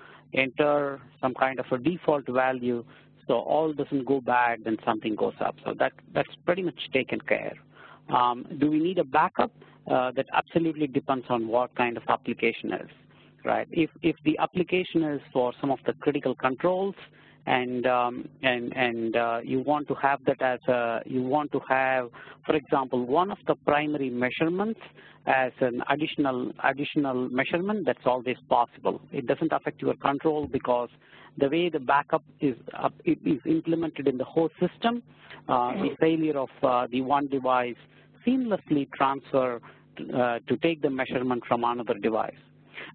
enter some kind of a default value, so all doesn't go bad and something goes up. So that, that's pretty much taken care. Um, do we need a backup? Uh, that absolutely depends on what kind of application is, right? If, if the application is for some of the critical controls and um, and and uh, you want to have that as a, you want to have, for example, one of the primary measurements as an additional additional measurement. That's always possible. It doesn't affect your control because the way the backup is up, it is implemented in the whole system, uh, the failure of uh, the one device seamlessly transfer to, uh, to take the measurement from another device.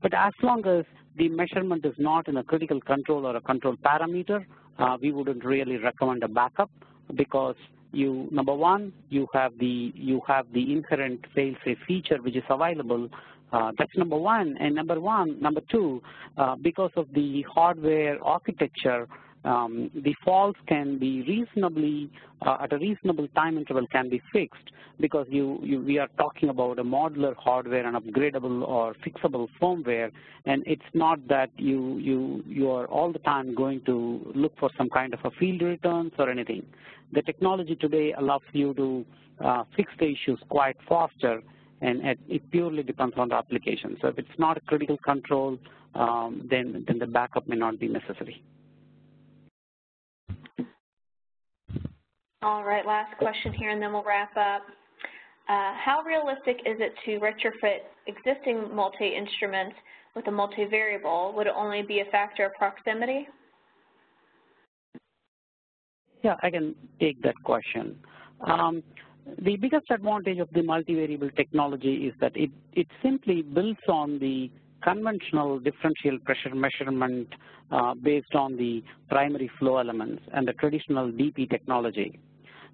But as long as the measurement is not in a critical control or a control parameter, uh, we wouldn't really recommend a backup because you, number one, you have the you have the inherent fail-safe feature which is available. Uh, that's number one. And number one, number two, uh, because of the hardware architecture, um, the faults can be reasonably uh, at a reasonable time interval can be fixed because you, you we are talking about a modular hardware and upgradable or fixable firmware, and it's not that you you you are all the time going to look for some kind of a field returns or anything. The technology today allows you to uh, fix the issues quite faster. And it purely depends on the application. So if it's not a critical control, um, then then the backup may not be necessary. All right, last question here, and then we'll wrap up. Uh, how realistic is it to retrofit existing multi-instruments with a multivariable? Would it only be a factor of proximity? Yeah, I can take that question. Um, The biggest advantage of the multivariable technology is that it, it simply builds on the conventional differential pressure measurement uh, based on the primary flow elements and the traditional D P technology,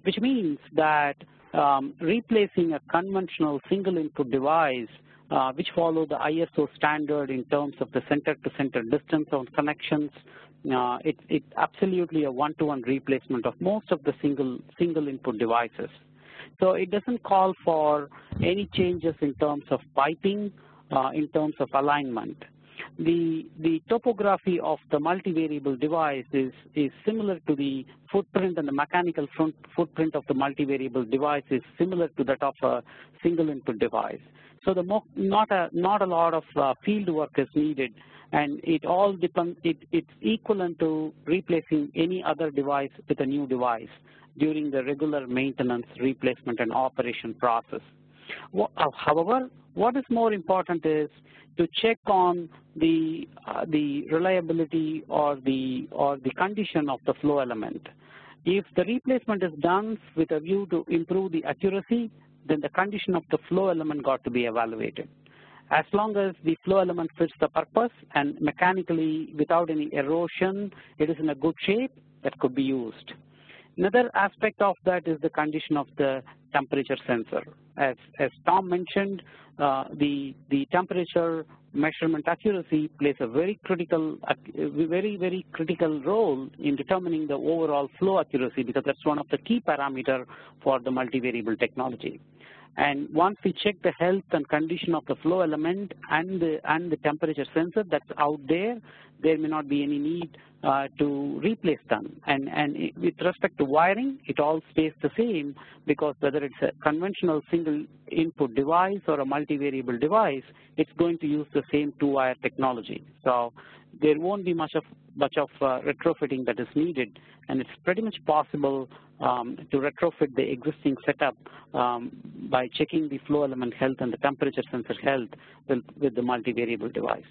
which means that um, replacing a conventional single input device uh, which follow the I S O standard in terms of the center-to-center distance on connections, uh, it, it's absolutely a one-to-one replacement of most of the single, single input devices. So it doesn't call for any changes in terms of piping, uh, in terms of alignment. The, the topography of the multivariable device is, is similar to the footprint, and the mechanical front footprint of the multivariable device is similar to that of a single input device. So the mo not, a, not a lot of uh, field work is needed, and it all depends, it, it's equivalent to replacing any other device with a new device during the regular maintenance, replacement, and operation process. However, what is more important is to check on the uh, the reliability or the or the condition of the flow element. If the replacement is done with a view to improve the accuracy, then the condition of the flow element got to be evaluated. As long as the flow element fits the purpose and mechanically without any erosion, it is in a good shape, that could be used. Another aspect of that is the condition of the temperature sensor. As, as Tom mentioned, uh, the, the temperature measurement accuracy plays a very critical, very, very critical role in determining the overall flow accuracy, because that's one of the key parameters for the multivariable technology. And once we check the health and condition of the flow element and the, and the temperature sensor that's out there, there may not be any need uh, to replace them. And, and it, with respect to wiring, it all stays the same, because whether it's a conventional single input device or a multivariable device, it's going to use the same two-wire technology. So there won't be much of, much of uh, retrofitting that is needed, and it's pretty much possible um, to retrofit the existing setup um, by checking the flow element health and the temperature sensor health with, with the multivariable device.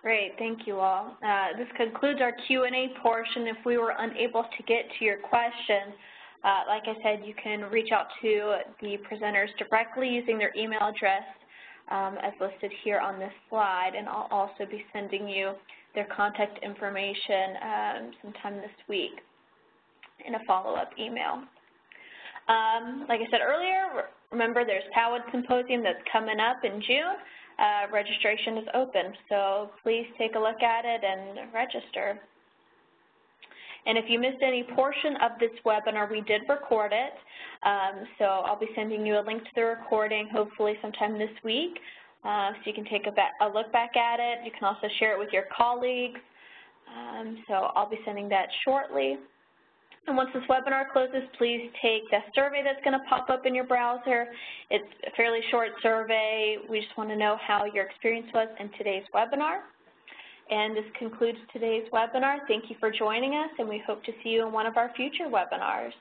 Great, thank you all. Uh, this concludes our Q and A portion. If we were unable to get to your question, Uh, like I said, you can reach out to the presenters directly using their email address um, as listed here on this slide, and I'll also be sending you their contact information um, sometime this week in a follow-up email. Um, like I said earlier, remember there's POWID Symposium that's coming up in June. Uh, registration is open, so please take a look at it and register. And if you missed any portion of this webinar, we did record it, um, so I'll be sending you a link to the recording hopefully sometime this week, uh, so you can take a, back, a look back at it. You can also share it with your colleagues, um, so I'll be sending that shortly. And once this webinar closes, please take the survey that's going to pop up in your browser. It's a fairly short survey. We just want to know how your experience was in today's webinar. And this concludes today's webinar. Thank you for joining us, and we hope to see you in one of our future webinars.